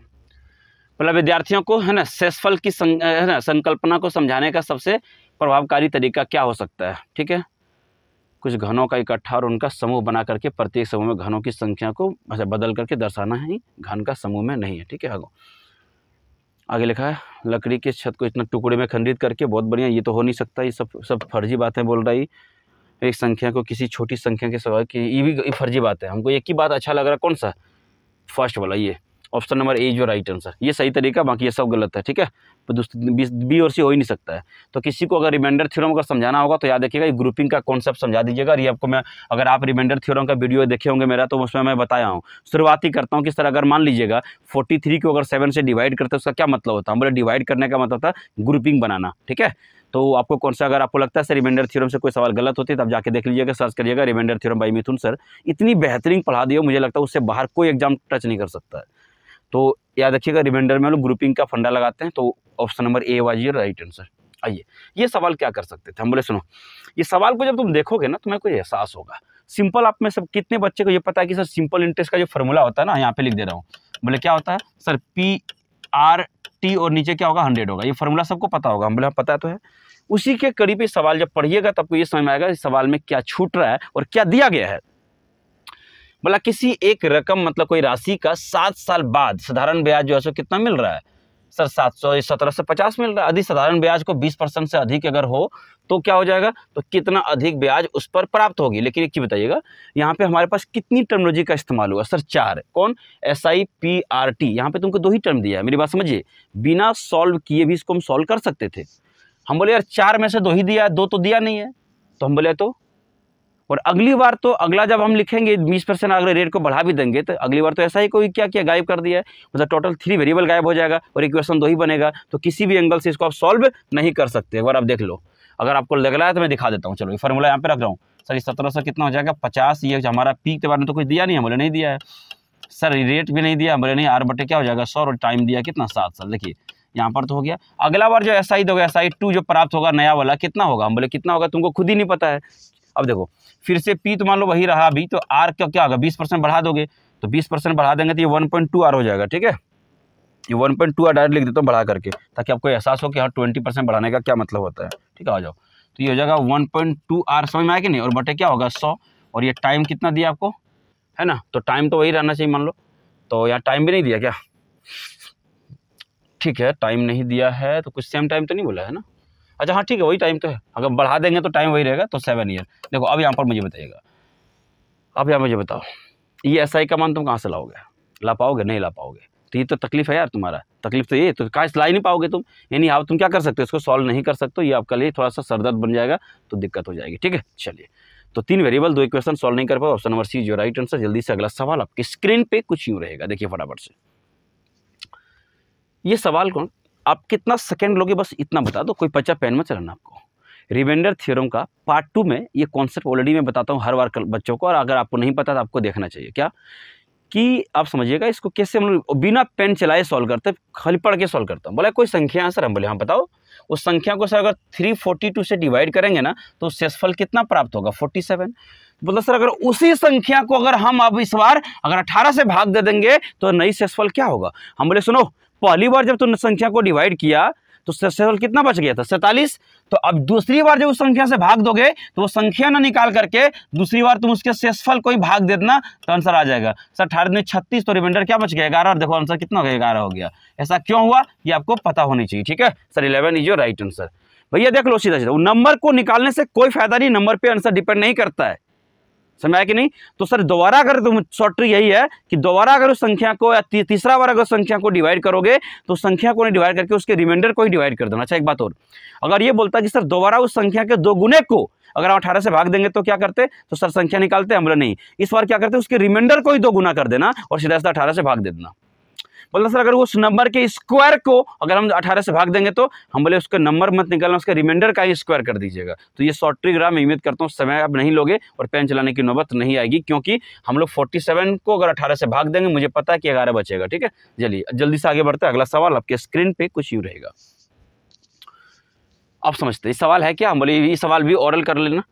मतलब विद्यार्थियों को है ना सेसफल की है ना संकल्पना को समझाने का सबसे प्रभावकारी तरीका क्या हो सकता है? ठीक है, कुछ घनों का इकट्ठा और उनका समूह बना करके प्रत्येक समूह में घनों की संख्या को अच्छा बदल करके दर्शाना है, घन का समूह में नहीं है। ठीक है, आगे लिखा है लकड़ी के छत को इतना टुकड़े में खंडित करके, बहुत बढ़िया, ये तो हो नहीं सकता, ये सब सब फर्जी बातें बोल रही। एक संख्या को किसी छोटी संख्या के सवाल की ये भी फर्जी बात है। हमको एक ही बात अच्छा लग रहा है, कौन सा? फर्स्ट वाला, ये ऑप्शन नंबर ए जो राइट आंसर। ये सही तरीका, बाकी ये सब गलत है। ठीक है, बी और सी हो ही नहीं सकता है। तो किसी को अगर रिमाइंडर थ्योरम अगर समझाना होगा तो याद रखिएगा ये ग्रुपिंग का कॉन्सेप्ट समझा दीजिएगा। और ये आपको मैं अगर आप रिमाइंडर थ्योरम का वीडियो देखे होंगे मेरा, तो उसमें मैं बताया हूँ। शुरुआती करता हूँ किस तरह। अगर मान लीजिएगा फोर्टी थ्री को अगर सेवन से डिवाइड करते उसका क्या मतलब होता है? बोले डिवाइड करने का मतलब था ग्रुपिंग बनाना। ठीक है, तो आपको कौन सा, अगर आपको लगता है सर रिमाइंडर थ्योरम से कोई सवाल गलत होती है तब जाके देख लीजिएगा, सर्च करिएगा रिमाइंडर थ्योरम by Mithun sir. इतनी बेहतरीन पढ़ा दिया, मुझे लगता है उससे बाहर कोई एग्जाम टच नहीं कर सकता है। तो याद रखिएगा रिमाइंडर में हम लोग ग्रुपिंग का फंडा लगाते हैं। तो ऑप्शन नंबर ए वाज ये राइट आंसर। आइए ये सवाल क्या कर सकते थे? हम बोले सुनो, ये सवाल को जब तुम देखोगे ना तुम्हें कोई एहसास होगा। सिंपल, आप में सब कितने बच्चे को ये पता है कि सर सिंपल इंटरेस्ट का जो फॉर्मूला होता है ना, यहाँ पे लिख दे रहा हूँ, बोले क्या होता है सर? पी आर टी और नीचे क्या होगा? हंड्रेड होगा। ये फॉर्मूला सबको पता होगा। हम बोले पता तो है। उसी के करीब ये सवाल जब पढ़िएगा तब को ये समझ में आएगा इस सवाल में क्या छूट रहा है और क्या दिया गया है। मतलब किसी एक रकम मतलब कोई राशि का सात साल बाद साधारण ब्याज जो है सो कितना मिल रहा है सर, सात सौ या सत्रह सौ पचास मिल रहा है। यदि साधारण ब्याज को बीस परसेंट से अधिक अगर हो तो क्या हो जाएगा, तो कितना अधिक ब्याज उस पर प्राप्त होगी। लेकिन एक चीज़ बताइएगा, यहाँ पे हमारे पास कितनी टर्मोलॉजी का इस्तेमाल हुआ सर, चार, कौन, S I P R T. यहाँ पे तुमको दो ही टर्म दिया है, मेरी बात समझिए, बिना सॉल्व किए भी इसको हम सॉल्व कर सकते थे। हम बोले यार चार में से दो ही दिया है, दो तो दिया नहीं है, तो हम बोले तो, और अगली बार तो अगला जब हम लिखेंगे बीस परसेंट अगर रेट को बढ़ा भी देंगे तो अगली बार तो ऐसा ही कोई क्या किया गायब कर दिया है, मतलब टोटल थ्री वेरिएबल गायब हो जाएगा और इक्वेशन दो ही बनेगा। तो किसी भी एंगल से इसको आप सॉल्व नहीं कर सकते। एक बार आप देख लो, अगर आपको लग रहा है तो मैं दिखा देता हूँ। चलो ये फॉर्मूला यहाँ पे रख रहा हूँ सर, ये सत्रह सौ कितना हो जाएगा पचास, ये हमारा पीक के बारे में तो कुछ दिया नहीं है, बोले नहीं दिया है सर, रेट भी नहीं दिया, बोले नहीं, आर बटे क्या हो जाएगा सौ, और टाइम दिया कितना सात साल। देखिए यहाँ पर तो हो गया। अगला बार जो एस आई दोगे एस आई टू जो प्राप्त होगा नया वाला कितना होगा, हम बोले कितना होगा तुमको खुद ही नहीं पता है। अब देखो फिर से पी तो मान लो वही रहा अभी, तो आर का क्या होगा बीस परसेंट बढ़ा दोगे, तो बीस परसेंट बढ़ा देंगे तो ये वन पॉइंट टू आर हो जाएगा। ठीक है, ये one point two R direct लिख देता हूँ बढ़ा करके, ताकि आपको एहसास हो कि हाँ ट्वेंटी परसेंट बढ़ाने का क्या मतलब होता है। ठीक है, आ जाओ, तो ये हो जाएगा वन पॉइंट टू आर, समझ में आया कि नहीं, और बटे क्या होगा सौ, और ये टाइम कितना दिया आपको है ना, तो टाइम तो वही रहना चाहिए मान लो, तो यहाँ टाइम भी नहीं दिया क्या, ठीक है टाइम नहीं दिया है तो कुछ सेम टाइम तो नहीं बोला है ना, अच्छा हाँ ठीक है वही टाइम तो है, अगर बढ़ा देंगे तो टाइम वही रहेगा, तो सेवन ईयर। देखो अब यहाँ पर मुझे बताइएगा, अब यहाँ मुझे बताओ ये एस आई का मान तुम कहाँ से लाओगे, ला पाओगे, नहीं ला पाओगे, तो ये तो तकलीफ है यार तुम्हारा, तकलीफ तो ये तो कहाँ ला ही नहीं पाओगे तुम, यानी आप तुम क्या कर सकते हो इसको सॉल्व नहीं कर सकते, ये आपका लिए थोड़ा सा सरदर्द बन जाएगा, तो दिक्कत हो जाएगी। ठीक है, चलिए तो तीन वेरिएबल दो इक्वेशन सॉल्व नहीं कर पाओ, ऑप्शन नंबर सी जो राइट आंसर। जल्दी से अगला सवाल आपकी स्क्रीन पर कुछ यूँ रहेगा, देखिए फटाफट से ये सवाल, कौन आप कितना सेकंड लोगे बस इतना बता दो, कोई पचा पेन में चलाना। आपको रिमाइंडर थ्योरम का पार्ट टू में ये कॉन्सेप्ट ऑलरेडी मैं बताता हूँ हर बार बच्चों को, और अगर आपको नहीं पता तो आपको देखना चाहिए क्या, कि आप समझिएगा इसको कैसे हम लोग बिना पेन चलाए सॉल्व करते, खाली पढ़ के सॉल्व करता हूँ। बोला कोई संख्या है सर, हम बोले हाँ बताओ, उस संख्या को सर अगर थ्री फोर्टी टू से डिवाइड करेंगे ना तो शेषफल कितना प्राप्त होगा फोर्टी सेवन। बोला सर अगर उसी संख्या को अगर हम अब इस बार अगर अठारह से भाग दे देंगे तो नई शेषफल क्या होगा। हम बोले सुनो, पहली बार जब तुमने संख्या को डिवाइड किया तो शेषफल कितना बच गया था सैंतालीस, तो अब दूसरी बार जब उस संख्या से भाग दोगे तो वो संख्या ना निकाल करके दूसरी बार तुम उसके शेषफल को ही भाग दे देना तो आंसर आ जाएगा सर अठारह में छत्तीस, तो रिमाइंडर क्या बच गया ग्यारह, और देखो आंसर कितना हो गया ग्यारह हो गया। ऐसा क्यों हुआ ये आपको पता होनी चाहिए। ठीक है sir, eleven is your right answer. भैया देख लो सीधा सीधा, नंबर को निकालने से कोई फायदा नहीं, नंबर पर आंसर डिपेंड नहीं करता है, समझ आया कि नहीं। तो सर दोबारा अगर तुम शॉर्ट ट्रिक यही है कि दोबारा अगर उस संख्या को या ती, तीसरा बार अगर संख्या को डिवाइड करोगे तो संख्या को नहीं डिवाइड करके उसके रिमाइंडर को ही डिवाइड कर देना। अच्छा एक बात और, अगर ये बोलता कि सर दोबारा उस संख्या के दो गुने को अगर आप अठारह से भाग देंगे तो क्या करते, तो सर संख्या निकालते, हम बोले नहीं, इस बार क्या करते उसके रिमाइंडर को ही दो गुना कर देना और सीधा सीधा अठारह से भाग दे देना। बोला सर अगर उस नंबर के स्क्वायर को अगर हम अठारह से भाग देंगे तो, हम बोले उसका नंबर मत निकालना, उसके रिमाइंडर का ही स्क्वायर कर दीजिएगा। तो ये शॉर्ट ट्रिक रहा, मैं उम्मीद करता हूँ समय आप नहीं लोगे और पेन चलाने की नौबत नहीं आएगी, क्योंकि हम लोग सैंतालीस को अगर अठारह से भाग देंगे मुझे पता है कि ग्यारह बचेगा। ठीक है, चलिए जल्दी से आगे बढ़ते हैं। अगला सवाल आपके स्क्रीन पर कुछ यूँ रहेगा, आप समझते हैं सवाल है क्या। हम बोले ये सवाल भी ऑरल कर लेना,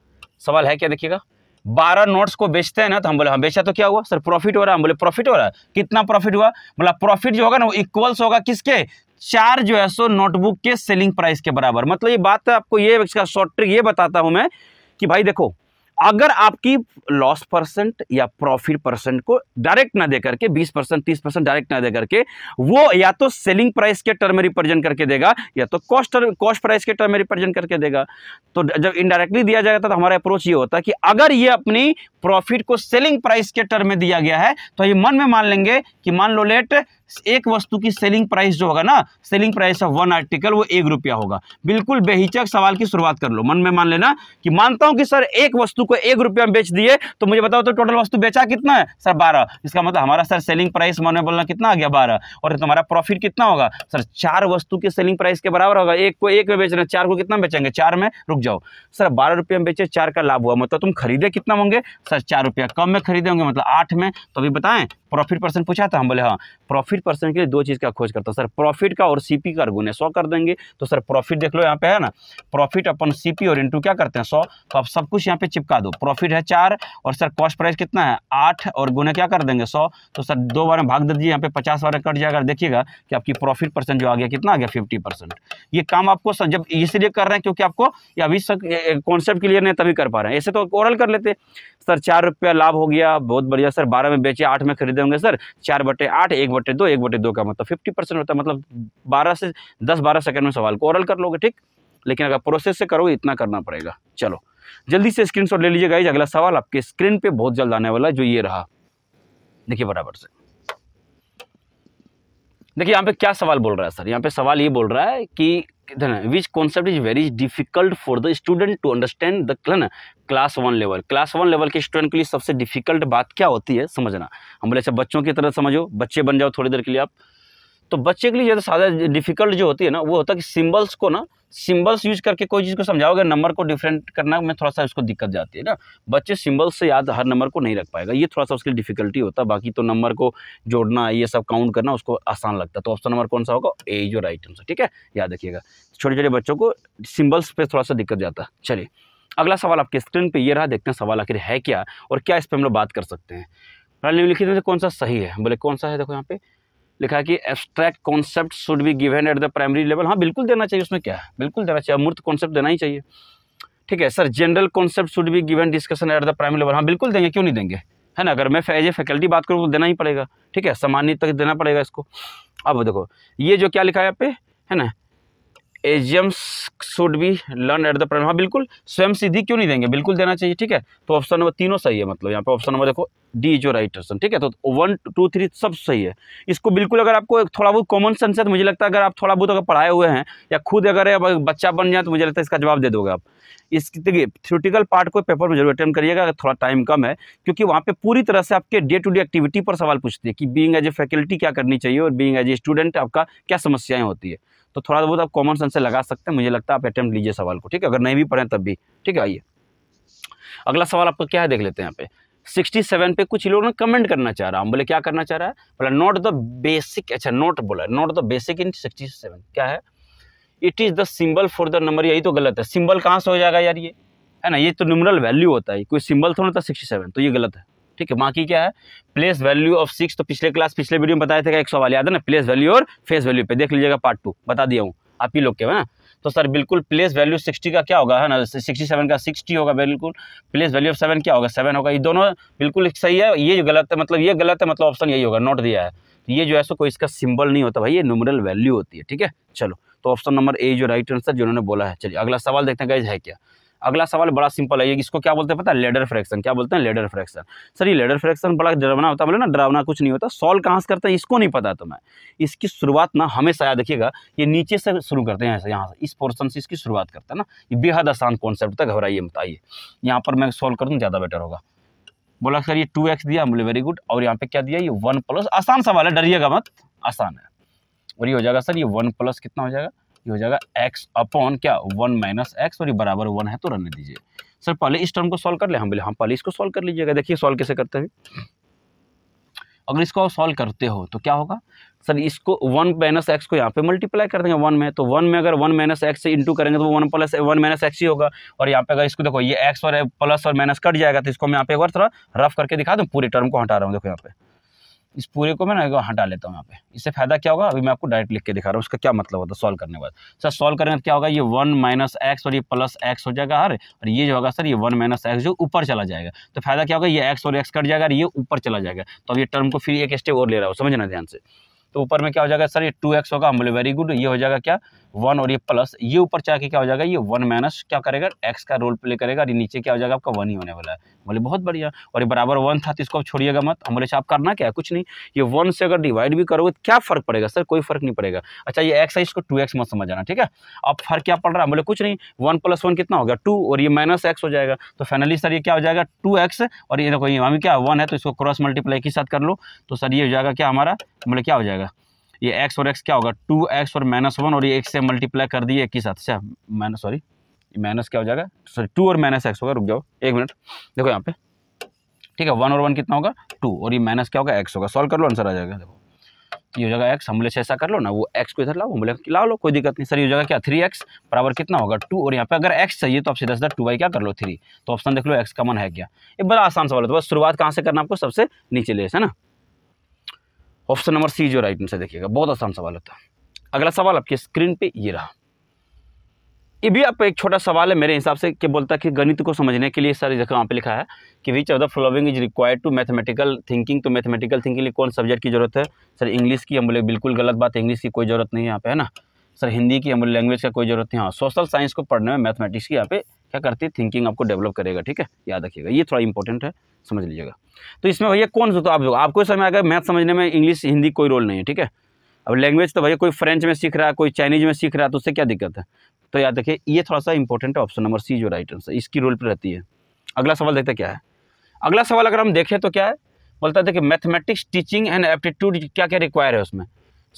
सवाल है क्या देखिएगा, बारह नोट्स को बेचते हैं ना, तो हम बोले हम बेचा तो क्या हुआ सर प्रॉफिट हो रहा है, हम बोले प्रॉफिट हो रहा है, कितना प्रॉफिट हुआ, बोला प्रॉफिट जो होगा ना वो इक्वल्स होगा किसके, चार जो है सो नोटबुक के सेलिंग प्राइस के बराबर। मतलब ये बात है, आपको ये इसका शॉर्ट ट्रिक ये बताता हूं मैं कि भाई देखो, अगर आपकी लॉस परसेंट या प्रॉफिट परसेंट को डायरेक्ट ना दे करके बीस परसेंट तीस परसेंट डायरेक्ट ना दे करके वो या तो सेलिंग प्राइस के टर्म में रिप्रेजेंट करके देगा या तो कॉस्ट कॉस्ट प्राइस के टर्म में रिप्रेजेंट करके देगा। तो जब इनडायरेक्टली दिया जाता है तो हमारा अप्रोच ये होता है कि अगर ये अपनी प्रॉफिट को सेलिंग प्राइस के टर्म में दिया गया है तो ये मन में मान लेंगे कि मान लो लेट एक वस्तु की सेलिंग प्राइस जो होगा ना, selling price of one article वो एक रुपया होगा। बिल्कुल बेहिचक सवाल की शुरुआत कर लो, मन में मान लेना कि मानता हूं कि सर एक वस्तु को एक रुपया में बेच दिए, तो मुझे बताओ तो टोटल वस्तु बेचा कितना है सर बारह, इसका मतलब हमारा सर सेलिंग प्राइस मन में बोलना कितना आ गया बारह, और तुम्हारा प्रॉफिट कितना होगा सर चार वस्तु की सेलिंग प्राइस के बराबर होगा। एक को एक में बेच रहे हैं, चार को कितना बेचेंगे चार में, रुक जाओ सर बारह रुपये में बेचे चार का लाभ हुआ, मतलब तुम खरीदे कितना होंगे सर चार रुपया कम में खरीदे होंगे, मतलब आठ में। तो अभी बताएं प्रॉफिट परसेंट पूछा था, हम बोले हाँ प्रॉफिट प्रॉफिट परसेंट के लिए दो चीज़ का खोज करता हूँ सर, प्रॉफिट का और सीपी का गुने सौ कर देंगे। तो सर प्रॉफिट देख लो यहाँ पे है ना, प्रॉफिट अपन सीपी और इंटू क्या करते हैं सौ। तो आप सब कुछ यहाँ पे चिपका दो, प्रॉफिट है चार और सर कॉस्ट प्राइस कितना है आठ और गुने क्या कर देंगे सौ। तो सर दो बार में भाग दीजिए, यहाँ पे पचास बार में कट जाएगा, देखिएगा कि आपकी प्रॉफिट परसेंट जो आ गया कितना आ गया फिफ्टी परसेंट। ये काम आपको सर जब इसलिए कर रहे हैं क्योंकि आपको अभी कॉन्सेप्ट क्लियर नहीं तभी कर पा रहे हैं, ऐसे तो ओरल कर लेते। सर चार रुपया लाभ हो गया, बहुत बढ़िया सर, बारह में बेचे आठ में खरीदे होंगे सर, चार बटे आठ एक बटे दो, एक बटे दो का मतलब फिफ्टी परसेंट होता है, मतलब बारह से दस बारह सेकंड में सवाल को ओरल कर लोगे ठीक। लेकिन अगर प्रोसेस से करोगे इतना करना पड़ेगा। चलो जल्दी से स्क्रीनशॉट ले लीजिए गाइस, अगला सवाल आपके स्क्रीन पे बहुत जल्द आने वाला है जो ये रहा, देखिए बराबर से देखिए यहाँ पे क्या सवाल बोल रहा है सर। यहाँ पे सवाल ये बोल रहा है कि which concept is very difficult for the student to understand the class one level. Class one level के स्टूडेंट के लिए सबसे डिफिकल्ट बात क्या होती है समझना। हम बोले अच्छा बच्चों की तरह समझो, बच्चे बन जाओ थोड़ी देर के लिए आप। तो बच्चे के लिए ज़्यादा सादा डिफिकल्ट जो होती है ना वो होता है कि सिंबल्स को ना, सिंबल्स यूज करके कोई चीज़ को समझाओगे, नंबर को डिफरेंट करना में थोड़ा सा उसको दिक्कत जाती है ना, बच्चे सिंबल्स से याद हर नंबर को नहीं रख पाएगा, ये थोड़ा सा उसकी डिफिकल्टी होता है। बाकी तो नंबर को जोड़ना ये सब काउंट करना उसको आसान लगता है। तो ऑप्शन नंबर कौन सा होगा, ए जो राइट आंसर ठीक है, याद रखिएगा। छोटे छोटे बच्चों को सिंबल्स पर थोड़ा सा दिक्कत जाता है। चलिए अगला सवाल आपके स्क्रीन पर ये रहा, देखते हैं सवाल आखिर है क्या और क्या इस पर हम लोग बात कर सकते हैं। निम्नलिखित में से कौन सा सही है, बोले कौन सा है, देखो यहाँ पे लिखा है कि abstract concept should be given at the primary level. हाँ बिल्कुल देना चाहिए, उसमें क्या है, बिल्कुल देना चाहिए, अमूर्त कॉन्सेप्ट देना ही चाहिए ठीक है। Sir general concept should be given discussion at the primary level, हाँ बिल्कुल देंगे, क्यों नहीं देंगे है ना। अगर मैं एज ए फैकल्टी बात करूँ तो देना ही पड़ेगा ठीक है, सामान्य तक देना पड़ेगा इसको। अब देखो ये जो क्या लिखा है यहाँ पे है ना, axioms should be learn at the primary, हाँ बिल्कुल, स्वयं सीधी क्यों नहीं देंगे, बिल्कुल देना चाहिए ठीक है। तो ऑप्शन नंबर तीनों सही है, मतलब यहाँ पे ऑप्शन नंबर देखो डी जो राइट ऑप्शन ठीक है। तो वन टू थ्री सब सही है, इसको बिल्कुल अगर आपको थोड़ा बहुत कॉमन सेंस है तो मुझे लगता है अगर आप थोड़ा बहुत अगर पढ़ाए हुए हैं या खुद अगर बच्चा बन जाए तो मुझे लगता है इसका जवाब दे दोगे आप। इस देखिए थ्योरेटिकल पार्ट को पेपर में जरूर अटेम्प्ट करिएगा अगर थोड़ा टाइम कम है, क्योंकि वहाँ पे पूरी तरह से आपके डे टू डे एक्टिविटी पर सवाल पूछते हैं कि बीइंग एज ए फैकल्टी क्या करनी चाहिए और बीइंग एज ए स्टूडेंट आपका क्या समस्याएं होती है। तो थोड़ा बहुत आप कॉमन सेंस से लगा सकते हैं, मुझे लगता है आप अटेम्प्ट लीजिए सवाल को ठीक है, अगर नहीं भी पढ़ें तब भी ठीक है। आइए अगला सवाल आपको क्या है देख लेते हैं। यहाँ पे सिक्सटी सेवन पे कुछ लोग ना कमेंट करना चाह रहा हूँ, बोले क्या करना चाह रहा है, बोला नॉट द बेसिक, अच्छा नोट बोला not the basic in sixty seven क्या है, it is the symbol for the number, यही तो गलत है। सिंबल कहाँ से हो जाएगा यार ये है ना, ये तो न्यूमरल वैल्यू होता है, कोई सिंबल थोड़ा होता है सिक्सटी सेवन, तो ये गलत है ठीक है। बाकी क्या है प्लेस वैल्यू ऑफ सिक्स, तो पिछले क्लास पिछले वीडियो में बताया था एक सवाल याद है ना, प्लेस वैल्यू और फेस वैल्यू पे देख लीजिएगा, पार्ट टू बता दिया हूँ आप ही लोग के है ना। तो सर बिल्कुल प्लेस वैल्यू सिक्सटी का क्या होगा है ना, सिक्सटी सेवन का सिक्सटी होगा बिल्कुल, प्लेस वैल्यू ऑफ सेवन क्या होगा सेवन होगा, ये दोनों बिल्कुल सही है। ये गलत है मतलब ये गलत है मतलब ऑप्शन यही होगा नोट दिया है, ये जो है सो कोई इसका सिंबल नहीं होता भाई, ये न्यूमरल वैल्यू होती है ठीक है। चलो तो ऑप्शन नंबर ए जो राइट आंसर जिन्होंने बोला है। चलिए अगला सवाल देखते हैं गाइज है क्या। अगला सवाल बड़ा सिंपल है, इसको क्या बोलते हैं पता है, लेडर फ्रैक्शन, क्या बोलते हैं लेडर फ्रैक्शन। सर ये लेडर फ्रैक्शन बड़ा डरावना होता है, बोले ना डरावना कुछ नहीं होता, सॉल्व कहाँ से करते हैं इसको नहीं पता। तो मैं इसकी शुरुआत ना हमेशा याद रखिएगा, ये नीचे से शुरू करते हैं यहाँ से, इस पोर्सन से इसकी शुरुआत करते हैं ना, ये बेहद आसान कॉन्सेप्ट था, घबराइए मत। आइए यहाँ पर मैं सॉल्व कर दूँ ज़्यादा बेटर होगा, बोला सर ये टू एक्स दिया, बोले वेरी गुड, और यहाँ पर क्या दिया ये वन प्लस, आसान सवाल है डरिएगा मत, आसान है। और ये हो जाएगा सर ये वन प्लस कितना हो जाएगा, ये हो जाएगा एक्स अपॉन क्या वन माइनस एक्स, और ये बराबर वन है तो रहने दीजिए। सर पहले इस टर्म को सॉल्व कर ले, हम बोले हम पहले इसको सॉल्व कर लीजिएगा, देखिए सॉल्व कैसे करते हैं। अगर इसको आप सॉल्व करते हो तो क्या होगा सर, इसको वन माइनस एक्स को यहाँ पे मल्टीप्लाई कर देंगे वन में, तो वन में अगर वन माइनस एक्स से इंटू करेंगे तो वो one plus one minus x ही होगा। और यहाँ पे अगर इसको देखो ये एक्स और प्लस और माइनस कट जाएगा, तो इसको मैं यहाँ पे एक बार थोड़ा रफ करके दिखा दूँ, पूरे टर्म को हटा रहा हूँ, देखो यहाँ पे इस पूरे को मैं ना हटा लेता हूँ यहाँ पे, इससे फायदा क्या होगा अभी मैं आपको डायरेक्ट लिख के दिखा रहा हूँ उसका क्या मतलब होता है सॉल्व करने के बाद। सर सॉल्व करने का क्या होगा, ये वन माइनस एक्स और ये प्लस एक्स हो जाएगा हर, और ये जो होगा सर ये वन माइनस एक्स जो ऊपर चला जाएगा, तो फायदा क्या होगा ये एक्स और एक्स कट जाएगा और ये ऊपर चला जाएगा। तो अब ये टर्म को फिर एक स्टेप और ले रहा हूँ, समझना ध्यान से। तो ऊपर में क्या हो जाएगा सर ये टू एक्स होगा, हम बोले वेरी गुड, ये हो जाएगा क्या वन और ये प्लस, ये ऊपर चाह के क्या हो जाएगा ये वन माइनस क्या करेगा एक्स का रोल प्ले करेगा, और ये नीचे क्या हो जाएगा आपका वन ही होने वाला है, बोले बहुत बढ़िया। और ये बराबर वन था तो इसको आप छोड़िएगा मत, हम बोले आप करना क्या है कुछ नहीं, ये वन से अगर डिवाइड भी करोगे तो क्या फर्क पड़ेगा सर, कोई फर्क नहीं पड़ेगा। अच्छा ये एक्स है इसको टू एक्स मत समझ आना ठीक है। अब फर्क क्या पड़ रहा है, हम बोले कुछ नहीं, वन प्लस वन कितना होगा टू और ये माइनस एक्स हो जाएगा। तो फाइनली सर ये क्या हो जाएगा टू एक्स और ये देखो ये हमें क्या वन है तो इसको क्रॉस मल्टीप्लाई के साथ कर लो, तो सर ये हो जाएगा क्या हमारा, बोले क्या हो जाएगा ये x और x क्या होगा टू एक्स और माइनस वन और ये x से मल्टीप्लाई कर दिए एक ही साथ से माइनस, सॉरी माइनस क्या हो जाएगा सॉरी टू और माइनस एक्स होगा, रुक जाओ एक मिनट देखो यहाँ पे ठीक है, वन और वन कितना होगा टू और ये माइनस क्या होगा x होगा, सॉल्व कर लो आंसर आ जाएगा। देखो ये जगह एक्स हम बोले से ऐसा कर लो ना, वो एक्स को इधर लाओ, हम बोले ला लो, कोई दिक्कत नहीं सर। ये जगह क्या थ्री एक्स बराबर कितना होगा टू, और यहाँ पे अगर एक्स चाहिए तो आप सीधा सीधा टू बाई क्या कर लो थ्री। तो ऑप्शन देख लो एक्स कॉमन है क्या। ये बड़ा आसान सवाल है। तो बस शुरुआत कहाँ से करना आपको, सबसे नीचे ले, है ना। ऑप्शन नंबर सी जो राइट में से देखिएगा, बहुत आसान सवाल होता है। अगला सवाल आपकी स्क्रीन पे ये रहा। ये भी आप एक छोटा सवाल है मेरे हिसाब से, कि बोलता है कि गणित को समझने के लिए सर जगह वहाँ पे लिखा है कि which of the following is required to mathematical thinking. तो मैथमेटिकल थिंकिंग के लिए कौन सब्जेक्ट की जरूरत है सर, इंग्लिश की। हम बोले बिल्कुल गलत बात, इंग्लिश की कोई जरूरत नहीं है यहाँ पे, है ना सर। हिंदी की, हम बोले लैंग्वेज का कोई जरूरत नहीं। हाँ, सोशल साइंस को पढ़ने में मैथमेटिक्स की यहाँ पे क्या करती है, थिंकिंग आपको डेवलप करेगा, ठीक है, याद रखिएगा। ये थोड़ा इंपॉर्टेंट है, समझ लीजिएगा। तो इसमें भैया कौन सा, तो आप आपको समझ में आएगा मैथ समझने में इंग्लिश हिंदी कोई रोल नहीं है, ठीक है। अब लैंग्वेज तो भैया कोई फ्रेंच में सीख रहा है, कोई चाइनीज में सीख रहा है, तो उससे क्या दिक्कत है। तो याद रखिए ये थोड़ा सा इंपॉर्टेंट है, ऑप्शन नंबर सी जो राइट आंसर, इसकी रोल पर रहती है। अगला सवाल देखते क्या है। अगला सवाल अगर हम देखें तो क्या है, बोलता है कि मैथमेटिक्स टीचिंग एंड एप्टीट्यूड क्या क्या रिक्वायर है उसमें।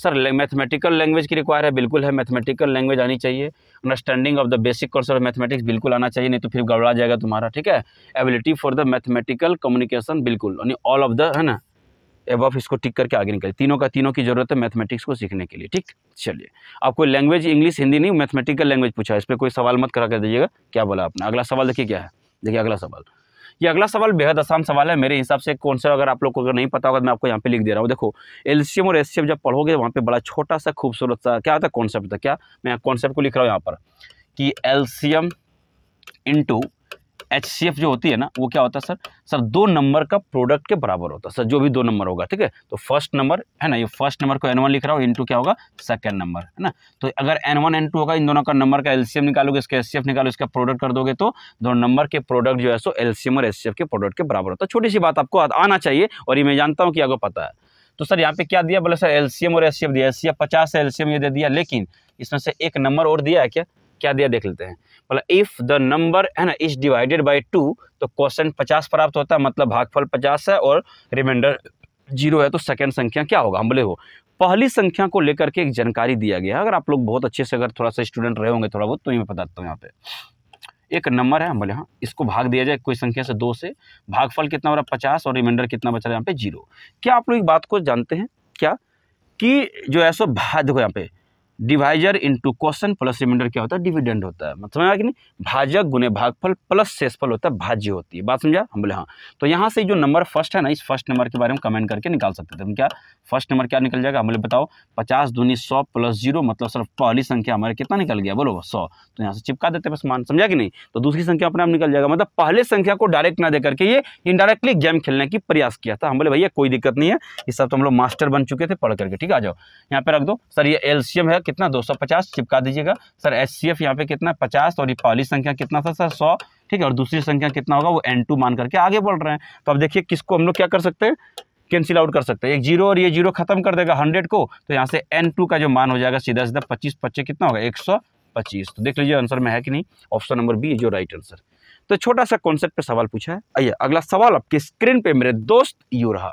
सर मैथमेटिकल लैंग्वेज की रिक्वायर है, बिल्कुल है, मैथमेटिकल लैंग्वेज आनी चाहिए। Understanding of the basic concept of mathematics बिल्कुल आना चाहिए, नहीं तो फिर गड़बड़ा जाएगा तुम्हारा, ठीक है। Ability for the mathematical communication बिल्कुल, यानी ऑल ऑफ द, है ना, एबव इसको टिक करके आगे निकले। तीनों का तीनों की जरूरत है मैथमेटिक्स को सीखने के लिए, ठीक। चलिए आपको लैंग्वेज इंग्लिश हिंदी नहीं, मैथमेटिकल लैंग्वेज पूछा है, इस पर कोई सवाल मत करा कर दीजिएगा। क्या बोला आपने। अगला सवाल देखिए क्या है, देखिए अगला सवाल। ये अगला सवाल बेहद आसान सवाल है मेरे हिसाब से। कौन सा, अगर आप लोग को अगर नहीं पता होगा तो मैं आपको यहाँ पे लिख दे रहा हूँ। देखो एलसीएम और एचसीएम जब पढ़ोगे वहाँ पे बड़ा छोटा सा खूबसूरत सा क्या होता है, कॉन्सेप्ट था। क्या मैं कॉन्सेप्ट को लिख रहा हूँ यहाँ पर कि एलसीएम इंटू एचसीएफ जो होती है ना, वो क्या होता है सर, सर दो नंबर का प्रोडक्ट के बराबर होता है सर, जो भी दो नंबर होगा, ठीक है। तो फर्स्ट नंबर है ना, ये फर्स्ट नंबर को एन वन लिख रहा हूँ, इंटू क्या होगा सेकंड नंबर, है ना। तो अगर एन वन एन टू होगा, इन दोनों का नंबर का एलसीएम निकालोगे, इसका एचसीएफ निकालो, इसका प्रोडक्ट कर दोगे, तो दोनों नंबर के प्रोडक्ट जो है सो एलसीएम और एचसीएफ के प्रोडक्ट के बराबर होता है। छोटी सी बात आपको आना चाहिए, और ये मैं जानता हूँ कि आपको पता है। तो सर यहाँ पे क्या दिया, बोले सर एलसीएम और एचसीएफ दिया। एचसीएफ पचास है, एलसीएम ये दे दिया, लेकिन इसमें से एक नंबर और दिया है। क्या क्या दिया देख लेते हैं। मतलब इफ द नंबर है ना इज डिवाइडेड बाय टू, तो क्वोशेंट पचास प्राप्त होता है, मतलब भागफल पचास है और रिमाइंडर जीरो है, तो सेकंड संख्या क्या होगा। हम बोले हो पहली संख्या को लेकर के एक जानकारी दिया गया है। अगर आप लोग बहुत अच्छे से अगर थोड़ा सा स्टूडेंट रहे होंगे थोड़ा बहुत, तो मैं बताता हूँ। यहाँ पे एक नंबर है, हम बोले हाँ इसको भाग दिया जाए कोई संख्या से, दो से, भागफल कितना हो रहा है पचास और रिमाइंडर कितना बचा रहा है यहाँ पे जीरो। क्या आप लोग एक बात को जानते हैं क्या कि जो है सो भाग, देखो यहाँ पे divisor into question plus remainder क्या होता है डिविडेंड होता है, मतलब समझ आया कि नहीं। भाजक गुने भागफल प्लस शेषफल होता है भाज्य होती है, बात समझा। हम बोले हाँ, तो यहाँ से जो नंबर फर्स्ट है ना, इस फर्स्ट नंबर के बारे में कमेंट करके निकाल सकते थे हम। क्या फर्स्ट नंबर क्या निकल जाएगा, हम बोले बताओ पचास दूनी सौ प्लस जीरो, मतलब सर पहली संख्या हमारे कितना निकल गया बोलो सौ। तो यहाँ से चिपका देते बस मान, समझा कि नहीं। तो दूसरी संख्या अपने आप निकल जाएगा, मतलब पहले संख्या को डायरेक्ट ना दे करके ये इनडायरेक्टली गेम खेलने की प्रयास किया था। हम बोले भैया कोई दिक्कत नहीं है, इस सब तो हम लोग मास्टर बन चुके थे पढ़ करके, ठीक। आ जाओ यहाँ पे रख दो सर, ये एलसीएम है कितना दो सौ पचास, चिपका दीजिएगा। सर एचसीएफ यहाँ पे कितना पचास, और ये पहली संख्या कितना था सर सौ, ठीक है, और दूसरी संख्या कितना होगा वो एन टू मान करके आगे बढ़ रहे हैं। तो अब देखिए किसको हम लोग क्या कर सकते हैं, कैंसिल आउट कर सकते हैं। एक जीरो और ये जीरो खत्म कर देगा हंड्रेड को, तो यहाँ से एन टू का जो मान हो जाएगा सीधा सीधा पच्चीस पच्चीस कितना होगा एक सौ पच्चीस। तो देख लीजिए आंसर में है कि नहीं, ऑप्शन नंबर बी जो राइट आंसर। तो छोटा सा कॉन्सेप्ट पे सवाल पूछा है। आइए अगला सवाल आपकी स्क्रीन पे मेरे दोस्त यू रहा।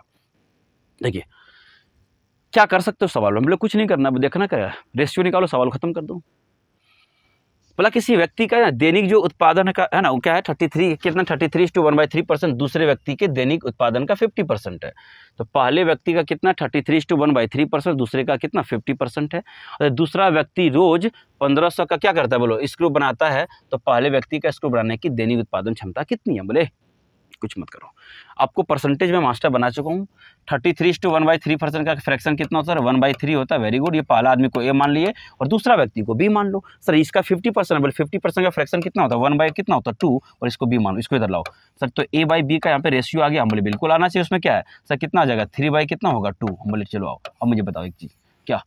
देखिए क्या कर सकते हो सवाल में, बोले कुछ नहीं करना, देखना क्या, रेशियो निकालो, सवाल खत्म कर दो। बोला किसी व्यक्ति का दैनिक जो उत्पादन का है ना वो क्या है तैंतीस, कितना तैंतीस two one by three percent दूसरे व्यक्ति के दैनिक उत्पादन का पचास परसेंट है। तो पहले व्यक्ति का कितना तैंतीस two one by three percent, दूसरे का कितना पचास परसेंट है। और दूसरा व्यक्ति रोज पंद्रह सौ का क्या करता है बोलो स्क्रू बनाता है, तो पहले व्यक्ति का स्क्रू बनाने की दैनिक उत्पादन क्षमता कितनी है। बोले कुछ मत करो, आपको परसेंटेज में मास्टर बना चुका हूँ। Thirty three two one by three percent का फ्रैक्शन कितना होता है वन बाई थ्री होता है, वेरी गुड। ये पहला आदमी को ए मान लिए और दूसरा व्यक्ति को बी मान लो। सर इसका फिफ्टी परसेंट बोले फिफ्टी परसेंट का फ्रैक्शन कितना होता है वन बाई कितना होता है टू, और इसको बी मान लो, इसको इधर लाओ। सर तो ए बाई बी का यहाँ पे रेशियो आ गया, हम बोले बिल्कुल आना चाहिए। उसमें क्या है सर कितना आ जाएगा थ्री बाई कितना होगा टू। हम बोले चलो आओ, अब मुझे बताओ एक चीज़ क्या,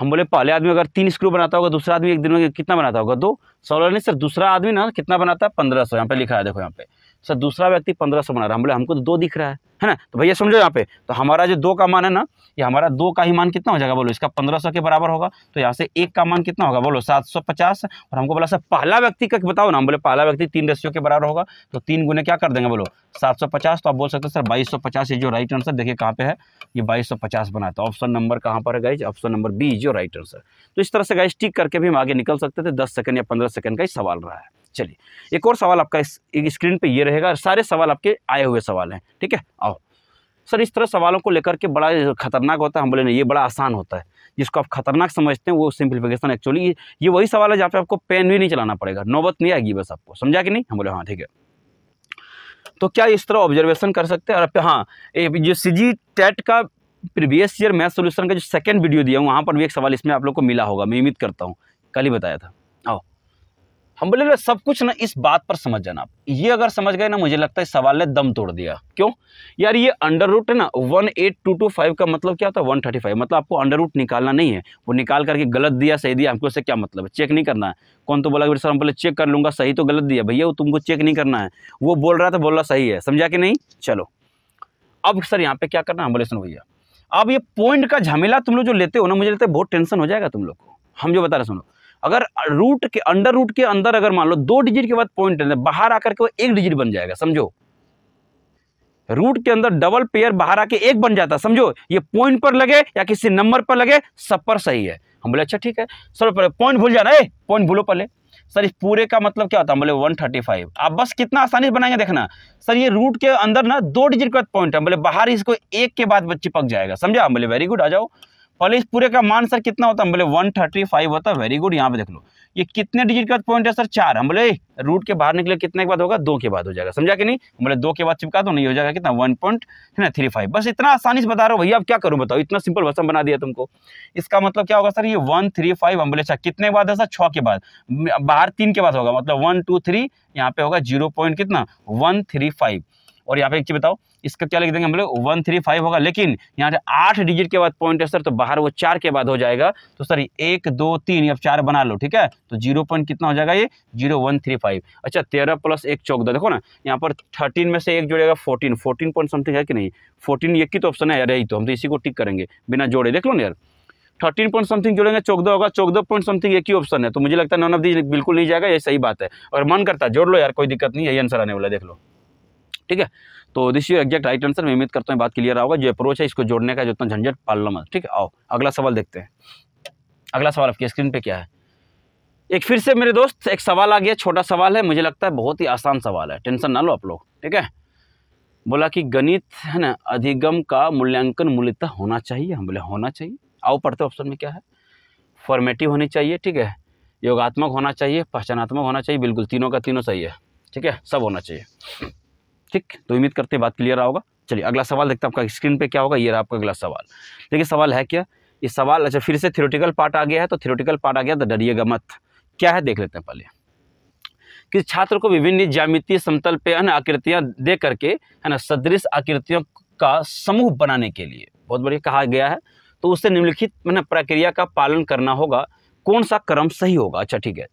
हम बोले पहले आदमी अगर तीन स्क्रू बनाता होगा, दूसरा आदमी एक दिन में कितना बनाता होगा दो, सोलह नहीं सर दूसरा आदमी ना कितना बनाता है पंद्रह सौ, यहाँ पे लिखा है देखो यहाँ पे सर दूसरा व्यक्ति पंद्रह सौ बना रहा है। हम बोले हमको तो दो दिख रहा है, है ना। तो भैया समझो यहाँ पे तो हमारा जो दो का मान है ना, ये हमारा दो का ही मान कितना हो जाएगा बोलो इसका पंद्रह सौ के बराबर होगा। तो यहाँ से एक का मान कितना होगा बोलो सात सौ पचास। और हमको बोला सर पहला व्यक्ति का बताओ ना, हम बोले पहला व्यक्ति तीन रेशियो के बराबर होगा, तो तीन गुने क्या कर देंगे बोलो सात सौ पचास। तो आप बोल सकते हो सर बाईस सौ पचास, ये जो राइट आंसर देखिए कहाँ पे है, ये बाईस सौ पचास बनाता है। ऑप्शन नंबर कहाँ पर है गाइज, ऑप्शन नंबर बी जो राइट आंसर। तो इस तरह से गाइज टिक करके भी हम आगे निकल सकते थे। दस सेकंड या पंद्रह सेकंड का ही सवाल रहा है। चलिए एक और सवाल आपका इस, स्क्रीन पे ये रहेगा। सारे सवाल आपके आए हुए सवाल हैं, ठीक है। आओ सर इस तरह सवालों को लेकर के बड़ा खतरनाक होता है। हम बोले नहीं, ये बड़ा आसान होता है, जिसको आप खतरनाक समझते हैं वो सिंप्लीफिकेशन। एक्चुअली ये वही सवाल है जहाँ पे आपको पेन भी नहीं चलाना पड़ेगा, नौबत नहीं आएगी बस आपको। समझा कि नहीं? हम बोले हाँ ठीक है। तो क्या इस तरह ऑब्जर्वेशन कर सकते हैं। और हाँ, जो सीजी टेट का प्रीवियस ईयर मैथ सोल्यूशन का जो सेकंड वीडियो दिया हूँ, वहाँ पर भी एक सवाल इसमें आप लोग को मिला होगा, मैं उम्मीद करता हूँ, कल ही बताया था। आओ हम बोले ना, सब कुछ ना इस बात पर समझ जाना आप। ये अगर समझ गए ना, मुझे लगता है सवाल ने दम तोड़ दिया। क्यों यार? ये अंडर रूट है ना, one eight two two five का मतलब क्या होता है? One thirty five. मतलब आपको अंडर रूट निकालना नहीं है, वो निकाल करके गलत दिया सही दिया, हमको उससे क्या मतलब है, चेक नहीं करना है। कौन तो बोला सर हम पहले चेक कर लूँगा, सही तो गलत दिया। भैया वो तुमको चेक नहीं करना है, वो बोल रहा था बोल रहा सही है। समझा कि नहीं? चलो अब सर यहाँ पे क्या करना है? हम बोले सुनो भैया, अब ये पॉइंट का झमेला तुम लोग जो लेते हो ना, मुझे लगता है बहुत टेंशन हो जाएगा तुम लोग को। हम जो बता रहे सुनो, अगर रूट के अंडर रूट के अंदर अगर मान लो दो डिजिट के बाद पॉइंट बाहर आकर के वो एक डिजिट बन जाएगा। समझो रूट के अंदर डबल पेयर बाहर आके एक बन जाता, समझो ये पॉइंट पर लगे या किसी नंबर पर लगे, सब पर सही है। हम बोले अच्छा ठीक है सर, पहले पॉइंट भूल जाना है, पॉइंट भूलो पहले। सर इस पूरे का मतलब क्या होता है? बोले वन थर्टी फाइव। आप बस कितना आसानी से बनाएंगे देखना। सर ये रूट के अंदर ना दो डिजिट का पॉइंट है, बोले बाहर इसको एक के बाद चिपक जाएगा। समझा? बोले वेरी गुड, आ जाओ। पहले इस पूरे का मान सर कितना होता है? बोले वन थर्टी फाइव होता है। वेरी गुड, यहाँ पे देख लो ये कितने डिजिट का पॉइंट है सर? चार। हम बोले रूट के बाहर निकले कितने के बाद होगा? दो के बाद हो जाएगा। समझा कि नहीं? बोले दो के बाद चिपका दो, नहीं हो जाएगा कितना वन पॉइंट है ना थ्री फाइव। बस इतना आसानी से बता रहा हूँ भैया, अब क्या करूँ बताओ, इतना सिंपल भाषा बना दिया तुमको। इसका मतलब क्या होगा सर? ये वन थ्री फाइव। हम बोले अच्छा कितने के बाद है सर? छः के बाद, बाहर तीन के बाद होगा, मतलब वन टू थ्री, यहाँ पे होगा जीरो पॉइंट कितना वन थ्री फाइव। और यहाँ पे एक चीज बताओ, इसका क्या लिख देंगे? हम लोग वन थ्री फाइव होगा, लेकिन यहाँ से आठ डिजिट के बाद पॉइंट है सर, तो बाहर वो चार के बाद हो जाएगा। तो सर एक दो तीन, अब चार बना लो ठीक है, तो जीरो पॉइंट कितना हो जाएगा? ये जीरो वन थ्री फाइव। अच्छा तेरह प्लस एक चौदह, देखो ना यहाँ पर थर्टीन में से एक जोड़ेगा फोर्टीन, फोर्टीन पॉइंट समथिंग है कि नहीं? फोर्टीन एक की तो ऑप्शन है यार, यही तो हम तो इसी को टिक करेंगे बिना जोड़े। देख लो ना यार, थर्टीन पॉइंट समथिंग जोड़ेंगे चौदह होगा, चौदह पॉइंट समथिंग एक ही ऑप्शन है, तो मुझे लगता है नॉन ऑफ दीज बिल्कुल नहीं जाएगा। ये सही बात है, और मन करता है जोड़ लो यार, कोई दिक्कत नहीं, यही आंसर आने वाला है। देख लो ठीक है, तो this is exact right answer. मैं उम्मीद करता हूँ बात क्लियर होगा। जो अप्रोच है इसको जोड़ने का, जितना झंझट पालना मत। ठीक है, आओ अगला सवाल देखते हैं। अगला सवाल आपकी स्क्रीन पे क्या है? एक फिर से मेरे दोस्त एक सवाल आ गया, छोटा सवाल है, मुझे लगता है बहुत ही आसान सवाल है, टेंशन ना लो आप लोग ठीक है। बोला कि गणित है ना अधिगम का मूल्यांकन मूलतः होना चाहिए। हम बोले होना चाहिए। आओ पढ़ते ऑप्शन में क्या है? फॉर्मेटिव होनी चाहिए ठीक है, योगात्मक होना चाहिए, पहचानात्मक होना चाहिए। बिल्कुल तीनों का तीनों सही है ठीक है, सब होना चाहिए ठीक। तो उम्मीद करते हैं बात क्लियर होगा। चलिए अगला सवाल देखते हैं आपका स्क्रीन पे क्या होगा। ये रहा आपका अगला सवाल, देखिए सवाल है क्या ये सवाल। अच्छा फिर से थ्योरेटिकल पार्ट आ गया है, तो थ्योरेटिकल पार्ट आ गया तो डरिएगा मत। क्या है देख लेते हैं पहले। कि छात्र को विभिन्न ज्यामितीय समतल पे है ना आकृतियाँ दे करके है ना सदृश आकृतियों का समूह बनाने के लिए बहुत बढ़िया कहा गया है, तो उससे निम्नलिखित है ना प्रक्रिया का पालन करना होगा, कौन सा क्रम सही होगा? अच्छा ठीक है,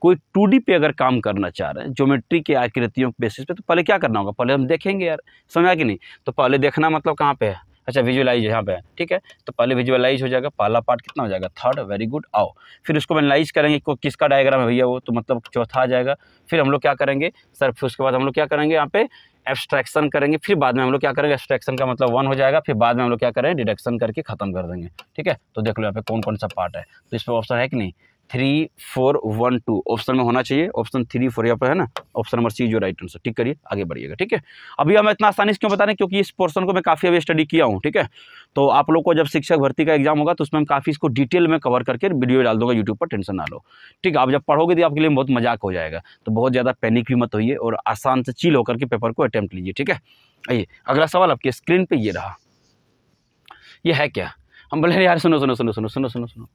कोई टू डी पे अगर काम करना चाह रहे हैं ज्योमेट्री के आकृतियों के बेसिस पे, तो पहले क्या करना होगा? पहले हम देखेंगे यार, समझा कि नहीं? तो पहले देखना मतलब कहाँ पे है? अच्छा विजुअलाइज यहाँ पे है ठीक है, तो पहले विजुअलाइज हो जाएगा, पहला पार्ट कितना हो जाएगा? थर्ड। Very good. आओ फिर उसको एनालाइज करेंगे को किसका डायग्राम है भैया, वो तो मतलब चौथा आ जाएगा। फिर हम लोग क्या करेंगे सर? फिर उसके बाद हम लोग क्या करेंगे? यहाँ पे एब्स्ट्रैक्शन करेंगे। फिर बाद में हम लोग क्या करेंगे? एब्स्ट्रैक्शन का मतलब वन हो जाएगा। फिर बाद में हम लोग क्या करेंगे? डिडक्शन करके खत्म कर देंगे ठीक है। तो देख लो यहाँ पे कौन कौन सा पार्ट है, तो इस पर ऑप्शन है कि नहीं? Three four one two option में होना चाहिए, ऑप्शन थ्री फोर यहाँ पर है ना, ऑप्शन नंबर सी जो राइट आंसर। ठीक करिए, आगे बढ़िएगा ठीक है। अभी हम इतना आसानी से क्यों बता रहे हैं? क्योंकि इस पोर्शन को मैं काफ़ी अभी स्टडी किया हूँ ठीक है, तो आप लोग को जब शिक्षक भर्ती का एग्जाम होगा तो उसमें हम काफ़ी इसको डिटेल में कवर करके वीडियो डाल दूंगा यूट्यूब पर, टेंशन ना लो ठीक है। आप जब पढ़ोगे तो आपके लिए बहुत मजाक हो जाएगा, तो बहुत ज़्यादा पैनिक भी मत होइए और आसान से चिल होकर के पेपर को अटैम्प्ट लीजिए ठीक है। आइए अगला सवाल आपकी स्क्रीन पर ये रहा। ये है क्या? हम बोले यार सुनो सुनो सुनो सुनो सुनो सुनो सुनो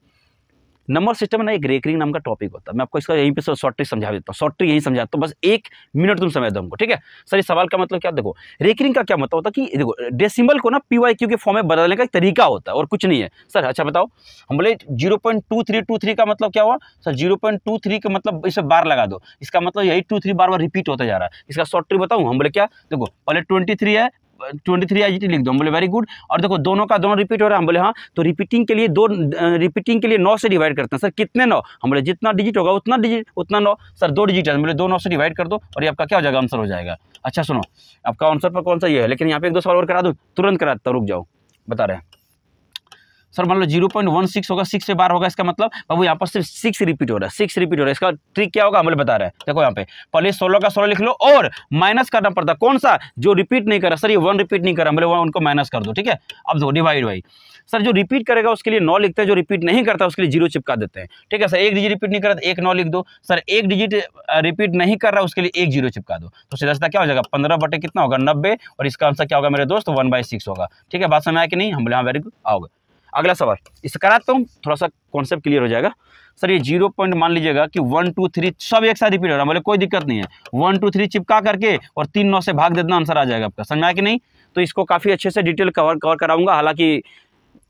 नंबर सिस्टम में ना एक रेकरिंग नाम का टॉपिक होता है। मैं आपको इसका यहीं पे शॉर्ट ट्रिक समझा देता हूँ, शॉर्ट ट्रिक यहीं समझाता हूँ, बस एक मिनट तुम समझ दो हमको ठीक है। सर इस सवाल का मतलब क्या? देखो रेकरिंग का क्या मतलब होता है कि देखो डेसिमल को ना पी वाई क्यू के फॉर्म में बदलने का एक तरीका होता है और कुछ नहीं है सर। अच्छा बताओ, हम बोले zero point two three two three का मतलब क्या हुआ sir? Zero point two three का मतलब इसे बार लगा दो, इसका मतलब यही टू थ्री बार बार रिपीट होता जा रहा है। इसका शॉर्ट ट्रिक बताऊँ? हम बोले क्या? देखो पहले ट्वेंटी थ्री है, twenty three I G T लिख दो। हम बोले वेरी गुड, और देखो दोनों का दोनों रिपीट हो रहा है। हम बोले हाँ, तो रिपीटिंग के लिए दो रिपीटिंग के लिए नौ से डिवाइड करते हैं। सर कितने नौ? हम बोले जितना डिजिट होगा उतना डिजिट उतना नौ। सर दो डिजिट है, हम बोले दो नौ से डिवाइड कर दो और ये आपका क्या हो जाएगा? आंसर हो जाएगा। अच्छा सुनो आपका आंसर पर कौन सा ये है, लेकिन यहाँ पे एक दो सवाल और करा दूँ तुरंत, करा देता हूँ रुक जाओ बता रहे हैं। सर मान लो जीरो पॉइंट वन सिक्स होगा, सिक्स से बार होगा, इसका मतलब बाबू यहाँ पर सिर्फ सिक्स रिपीट हो रहा है, सिक्स रिपीट हो रहा है। इसका ट्रिक क्या होगा हम लोग बता रहे हैं। देखो यहाँ पे पहले सोलह का सोलह लिख लो और माइनस करना पड़ता है कौन सा, जो रिपीट नहीं करा। सर ये वन रिपीट नहीं करा, बोले वन उनको माइनस कर दो, ठीक है। अब दो डिवाइड भाई, सर जो रिपीट करेगा उसके लिए नौ लिखते हैं, जो रिपीट नहीं करता उसके लिए जीरो चिपका देते हैं, ठीक है। सर एक डिजिट रिपीट नहीं करा तो एक नौ लिख दो, सर एक डिजिट रिपीट नहीं कर रहा उसके लिए एक जीरो चिपका दो, तो सीधा सीधा क्या हो जाएगा पंद्रह बटे कितना होगा नब्बे, और इसका आंसर क्या होगा मेरे दोस्त वन बाई सिक्स होगा, ठीक है। बात समझ आया कि नहीं, हम बोले हाँ वेरी गुड आओगे। अगला सवाल इसे कराता हूँ, थोड़ा सा कॉन्सेप्ट क्लियर हो जाएगा। सर ये जीरो पॉइंट मान लीजिएगा कि वन टू थ्री सब एक साथ रिपीट हो रहा है, बोले कोई दिक्कत नहीं है, वन टू थ्री चिपका करके और तीन नौ से भाग देना, आंसर आ जाएगा आपका। समझ आया कि नहीं, तो इसको काफ़ी अच्छे से डिटेल कवर कवर कराऊंगा। हालांकि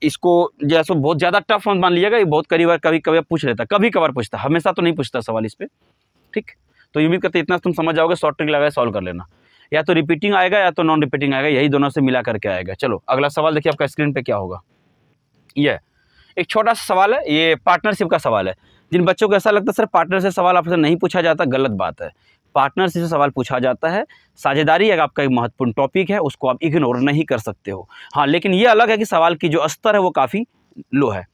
इसको जैसे बहुत ज़्यादा टफ मान लीजिएगा, ये बहुत करीब कभी कभी पूछ लेता, कभी कभार पूछता, हमेशा तो नहीं पूछता सवाल इस पर, ठीक। तो उम्मीद करते इतना तुम समझ जाओगे, शॉर्ट ट्रिक लगाए सॉल्व कर लेना, या तो रिपीटिंग आएगा या तो नॉन रिपीटिंग आएगा, यही दोनों से मिला करके आएगा। चलो अगला सवाल देखिए आपका स्क्रीन पर क्या होगा। ये एक छोटा सा सवाल है, ये पार्टनरशिप का सवाल है। जिन बच्चों को ऐसा लगता है सर पार्टनर से सवाल आपसे नहीं पूछा जाता, गलत बात है, पार्टनरशिप से सवाल पूछा जाता है। साझेदारी एक आपका एक महत्वपूर्ण टॉपिक है, उसको आप इग्नोर नहीं कर सकते हो। हाँ लेकिन ये अलग है कि सवाल की जो स्तर है वो काफ़ी लो है।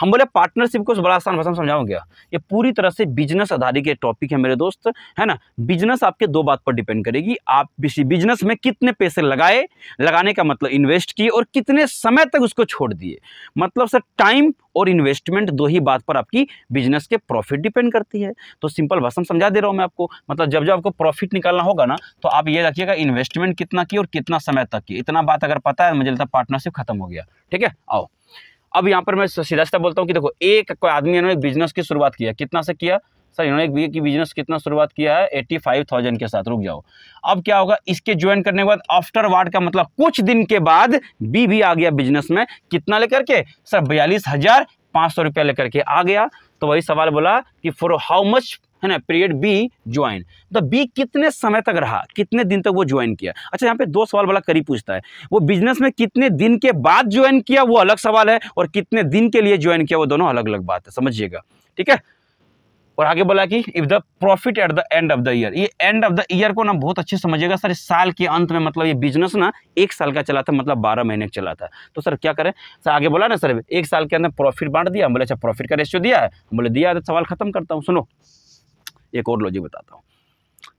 हम बोले पार्टनरशिप को बड़ा आसान भाषा में समझाऊँ क्या, ये पूरी तरह से बिजनेस आधारित के टॉपिक है मेरे दोस्त, है ना। बिजनेस आपके दो बात पर डिपेंड करेगी, आप किसी बिजनेस में कितने पैसे लगाए, लगाने का मतलब इन्वेस्ट किए, और कितने समय तक उसको छोड़ दिए। मतलब सर टाइम और इन्वेस्टमेंट दो ही बात पर आपकी बिजनेस के प्रॉफिट डिपेंड करती है। तो सिंपल भाषा में समझा दे रहा हूँ मैं आपको, मतलब जब जब आपको प्रॉफिट निकालना होगा ना तो आप ये रखिएगा इन्वेस्टमेंट कितना की और कितना समय तक की, इतना बात अगर पता है मुझे लगता है पार्टनरशिप खत्म हो गया, ठीक है। आओ अब यहाँ पर मैं सीधा सीधा बोलता हूँ कि देखो एक कोई आदमी इन्होंने बिजनेस की शुरुआत किया, कितना से किया सर इन्होंने एक बिजनेस कितना शुरुआत किया है एट्टी फाइव थाउजेंड के साथ। रुक जाओ अब क्या होगा, इसके ज्वाइन करने के बाद आफ्टर वार्ड का मतलब कुछ दिन के बाद बी भी आ गया बिजनेस में, कितना लेकर के सर बयालीस हजार पाँच सौ रुपया लेकर के आ गया। तो वही सवाल बोला कि फॉर हाउ मच, है ना, पीरियड बी ज्वाइन, तो बी कितने समय तक रहा, कितने दिन तक वो ज्वाइन किया। अच्छा यहाँ पे दो सवाल बड़ा करीब पूछता है, वो बिजनेस में कितने दिन के बाद ज्वाइन किया वो अलग सवाल है, और कितने दिन के लिए ज्वाइन किया वो दोनों अलग अलग बात है, समझिएगा, ठीक है। और आगे बोला कि if the profit at the end of the year, ये एंड ऑफ द ईयर को ना बहुत अच्छे समझिएगा, सर इस साल के अंत में, मतलब ये बिजनेस ना एक साल का चला था, मतलब बारह महीने का चला था, तो सर क्या करें। सर आगे बोला ना सर एक साल के अंदर प्रॉफिट बांट दिया, बोले अच्छा प्रॉफिट का रेशियो दिया है, बोले दिया, तो सवाल खत्म करता हूँ। सुनो एक और लॉजिक बताता हूँ,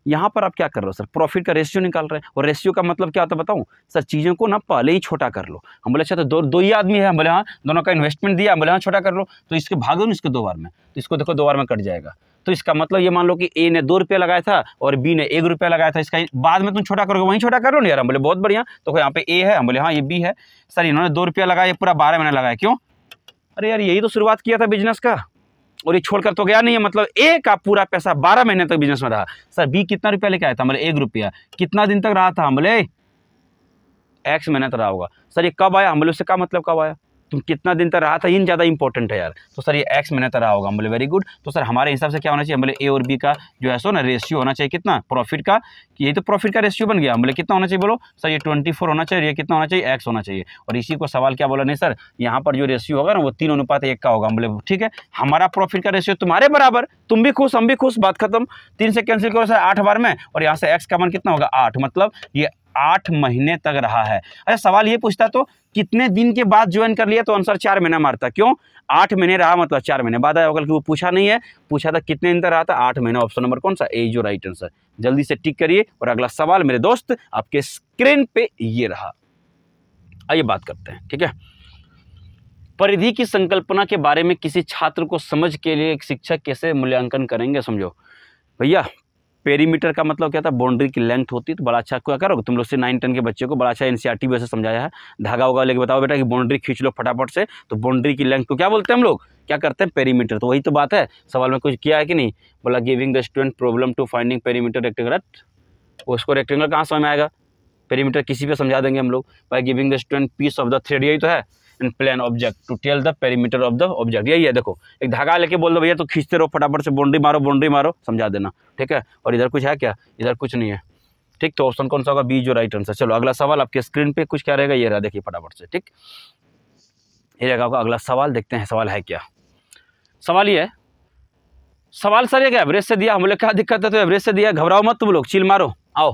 यहाँ पर आप क्या कर रहे हो सर प्रॉफिट का रेशियो निकाल रहे हैं, और रेशियो का मतलब क्या होता है बताऊँ सर, चीज़ों को ना पहले ही छोटा कर लो। हम बोले अच्छा तो दो दो ही आदमी है, हम बोले हाँ दोनों का इन्वेस्टमेंट दिया, हम बोले हाँ छोटा कर लो, तो इसके भागो ना इसको दो बार में, तो इसको देखो दो बार में कट जाएगा। तो इसका मतलब ये मान लो कि ए ने दो रुपया लगाया था और बी ने एक रुपया लगाया था, इसका बाद में तुम छोटा करोगे वहीं छोटा करो ना यार, हम बोले बहुत बढ़िया। तो यहाँ पे ए है, हम बोले हाँ ये बी है, सर इन्होंने दो रुपया लगाया, पूरा बारह महीने लगाया, क्यों, अरे यार यही तो शुरुआत किया था बिजनेस का और ये छोड़कर तो गया नहीं है, मतलब ए का पूरा पैसा बारह महीने तक बिजनेस में रहा। सर बी कितना रुपया लेके आया था, बोले एक रुपया, कितना दिन तक रहा था, बोले एक्स महीने तक रहा होगा। सर ये कब आया, बोले उससे क्या मतलब कब आया, तुम कितना दिन तक रहा था इन ज़्यादा इंपॉर्टेंट है यार, तो सर ये एक्स महीने तक रहा होगा, बोले वेरी गुड। तो सर हमारे हिसाब से क्या होना चाहिए, बोले ए और बी का जो है सो ना रेशियो होना चाहिए कितना प्रॉफिट का, यही तो प्रॉफिट का रेशियो बन गया, बोले कितना होना चाहिए, बोलो सर ये ट्वेंटी फोर होना चाहिए, ये कितना होना चाहिए एक्स होना चाहिए। और इसी को सवाल क्या बोला, नहीं सर यहाँ पर जो रेशियो होगा ना वो तीन अनुपात एक का होगा, बोले ठीक है हमारा प्रॉफिट का रेशियो तुम्हारे बराबर, तुम भी खुश हम भी खुश, बात खत्म। तीन से कैंसिल करो सर आठ बार में, और यहाँ से एक्स का मान कितना होगा आठ, मतलब ये आठ महीने तक रहा है। अच्छा सवाल ये पूछता तो कितने दिन के बाद ज्वाइन कर लिया, तो आंसर चार महीना मारता, क्यों, आठ महीने रहा मतलब चार महीने बाद आया होगा, क्योंकि वो पूछा नहीं है, पूछा था कितने दिन तक रहा था, आठ महीना, ऑप्शन नंबर कौन सा ए जो राइट आंसर। जल्दी से टिक करिए और अगला सवाल मेरे दोस्त आपके स्क्रीन पे ये रहा। आइए बात करते हैं, ठीक है, परिधि की संकल्पना के बारे में किसी छात्र को समझ के लिए एक शिक्षक कैसे मूल्यांकन करेंगे। समझो भैया पेरीमीटर का मतलब क्या था, बाउंड्री की लेंथ होती है, तो बड़ा अच्छा क्या करोगे तुम लोग से नाइन टेन के बच्चे को बड़ा अच्छा एनसीईआरटी वैसे समझाया है, धागा होगा लेके बताओ बेटा कि बाउंड्री खींच लो फटाफट से, तो बाउंड्री की लेंथ को क्या बोलते हैं हम लोग, क्या करते हैं पेरीमीटर। तो वही तो बात है, सवाल में कुछ किया है कि नहीं, बोला giving the student problem to finding perimeter rectangle, उसको रेक्टेंगल कहाँ समझ में आएगा, पेरीमीटर किसी पे समझा देंगे हम लोग, भाई giving the student piece of the thread, यही तो है, and plan object to tell the perimeter of the object, यही है। देखो एक धागा लेके बोल दो भैया तो खींचते रहो फटाफट से, बाउंड्री मारो बाउंड्री मारो, समझा देना, ठीक है। और इधर कुछ है क्या, इधर कुछ नहीं है, ठीक, तो ऑप्शन कौन सा होगा बी जो राइट आंसर। चलो अगला सवाल आपके स्क्रीन पे कुछ क्या रहेगा, ये रहा देखिए फटाफट से, ठीक ये रहेगा आपका अगला सवाल, देखते हैं सवाल है क्या। सवाल ये है, सवाल सर एक एवरेज से दिया, हम बोले क्या दिक्कत है, तो एवरेज से दिया घबराओ मत तुम लोग, चिल मारो। आओ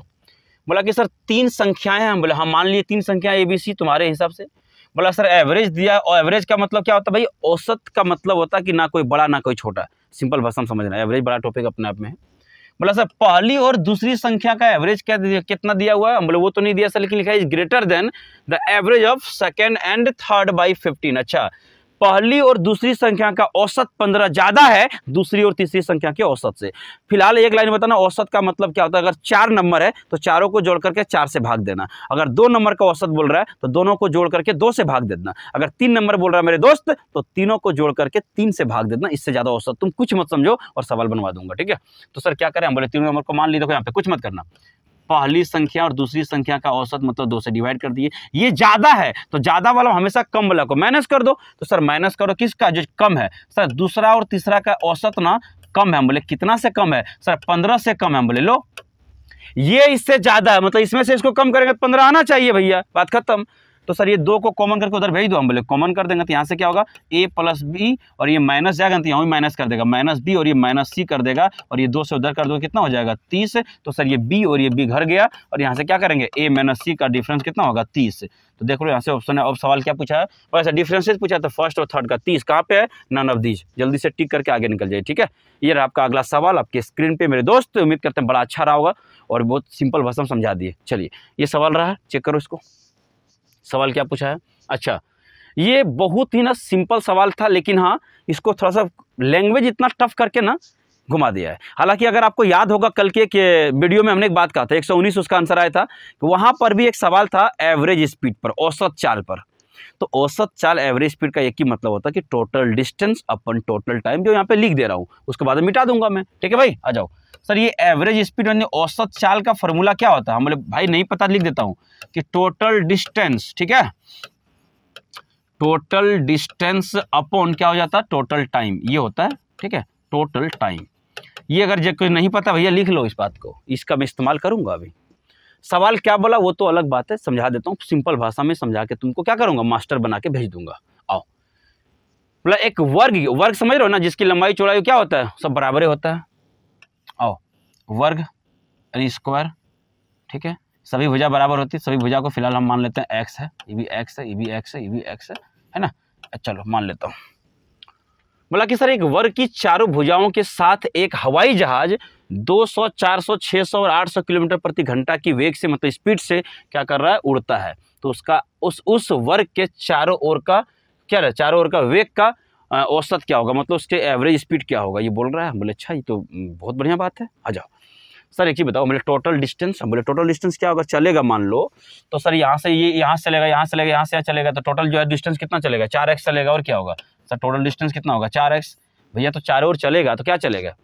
बोला कि सर तीन संख्याएं हैं, हम बोले हाँ मान लिए तीन संख्याएं ए बी सी तुम्हारे हिसाब से, बोला सर एवरेज दिया, और एवरेज का मतलब क्या होता है भाई, औसत का मतलब होता है कि ना कोई बड़ा ना कोई छोटा, सिंपल भाषा में समझना, एवरेज बड़ा टॉपिक अपने आप में है। बोला सर पहली और दूसरी संख्या का एवरेज क्या दिया, कितना दिया हुआ है, बोले वो तो नहीं दिया सर, लेकिन लिखा is greater than the average of second and third by fifteen. अच्छा, पहली और दूसरी संख्या का औसत पंद्रह ज्यादा है दूसरी और तीसरी संख्या के औसत से। फिलहाल एक लाइन बताना औसत का मतलब क्या होता है, अगर चार नंबर है तो चारों को जोड़ करके चार से भाग देना, अगर दो नंबर का औसत बोल रहा है तो दोनों को जोड़ करके दो से भाग देना, अगर तीन नंबर बोल रहा है मेरे दोस्त तो तीनों को जोड़ करके तीन से भाग देना, इससे ज्यादा औसत तुम कुछ मत समझो और सवाल बनवा दूंगा, ठीक है। तो सर क्या करें, हम बोले तीन नंबर को मान ली, देखो यहाँ पे कुछ मत करना, पहली संख्या और दूसरी संख्या का औसत मतलब दो से डिवाइड कर दिए, ये ज्यादा है तो ज्यादा वाला हमेशा कम वाला को माइनस कर दो, तो सर माइनस करो किसका जो कम है, सर दूसरा और तीसरा का औसत ना कम है, हम बोले कितना से कम है, सर पंद्रह से कम है, हम बोले लो ये इससे ज्यादा है, मतलब इसमें से इसको कम करेंगे तो पंद्रह आना चाहिए भैया, बात खत्म। तो सर ये दो को कॉमन करके उधर भेज दो, हम बोले कॉमन कर देंगे तो यहाँ से क्या होगा ए प्लस बी, और ये माइनस जाएगा तो यहाँ भी माइनस कर देगा, माइनस बी और ये माइनस सी कर देगा, और ये दो से उधर कर दो कितना हो जाएगा तीस, तो सर ये बी और ये बी घर गया, और यहाँ से क्या करेंगे ए माइनस सी का डिफरेंस कितना होगा तीस। तो देख लो यहाँ से ऑप्शन है, अब सवाल क्या पूछा है, वैसे डिफरेंसेज पूछा तो फर्स्ट और थर्ड का तीस कहाँ पे है, नन ऑफ दीज, जल्दी से टिक करके आगे निकल जाए, ठीक है। ये रहा आपका अगला सवाल आपके स्क्रीन पे मेरे दोस्त, उम्मीद करते हैं बड़ा अच्छा रहा होगा और बहुत सिंपल भाषा में समझा दिए। चलिए ये सवाल रहा, चेक करो इसको, सवाल क्या पूछा है। अच्छा ये बहुत ही ना सिंपल सवाल था, लेकिन हाँ इसको थोड़ा सा लैंग्वेज इतना टफ करके ना घुमा दिया है। हालांकि अगर आपको याद होगा कल के, के वीडियो में हमने एक बात कहा था, एक सौ उन्नीस उसका आंसर आया था, वहाँ पर भी एक सवाल था एवरेज स्पीड पर, औसत चाल पर। तो औसत चाल एवरेज स्पीड का एक ही मतलब होता है कि टोटल डिस्टेंस अपन टोटल टाइम, जो यहाँ पे लिख दे रहा हूँ उसके बाद मिटा दूंगा मैं, ठीक है भाई। आ जाओ सर ये एवरेज स्पीड यानी औसत चाल का फॉर्मूला क्या होता है, हम बोले भाई नहीं पता लिख देता हूँ कि टोटल डिस्टेंस, ठीक है, टोटल डिस्टेंस अपॉन क्या हो जाता है टोटल टाइम, ये होता है, ठीक है, टोटल टाइम। ये अगर जब कोई नहीं पता भैया लिख लो इस बात को, इसका मैं इस्तेमाल करूंगा। अभी सवाल क्या बोला वो तो अलग बात है, समझा देता हूँ सिंपल भाषा में, समझा के तुमको क्या करूंगा मास्टर बना के भेज दूंगा। आओ बोला एक वर्ग, वर्ग समझ रहे हो ना, जिसकी लंबाई चौड़ाई क्या होता है सब बराबर होता है, आओ वर्ग यानी स्क्वायर, ठीक है, सभी भुजा बराबर होती है, सभी भुजा को फिलहाल हम मान लेते हैं एक्स है, ये भी एक्स है, ये भी एक्स है, ये भी एक्स है, है ना, चलो मान लेता हूँ। बोला कि सर एक वर्ग की चारों भुजाओं के साथ एक हवाई जहाज दो सौ, चार सौ, छह सौ और आठ सौ किलोमीटर प्रति घंटा की वेग से, मतलब स्पीड से क्या कर रहा है उड़ता है, तो उसका उस उस वर्ग के चारों ओर का क्या रहा है, चारों ओर का वेग का औसत क्या होगा, मतलब उसके एवरेज स्पीड क्या होगा, ये बोल रहा है। बोले अच्छा ये तो बहुत बढ़िया बात है। आ जाओ सर एक चीज़ बताओ, बोले टोटल डिस्टेंस, बोले टोटल डिस्टेंस क्या होगा, चलेगा मान लो तो सर यहाँ से ये यहाँ से चलेगा, यहाँ से चलेगा, यहाँ से चलेगा, तो टोटल जो है डिस्टेंस कितना चलेगा चार एक्स चलेगा, और क्या होगा सर टोटल डिस्टेंस कितना होगा चार एक्स भैया, तो चारों ओर चलेगा तो क्या चलेगा,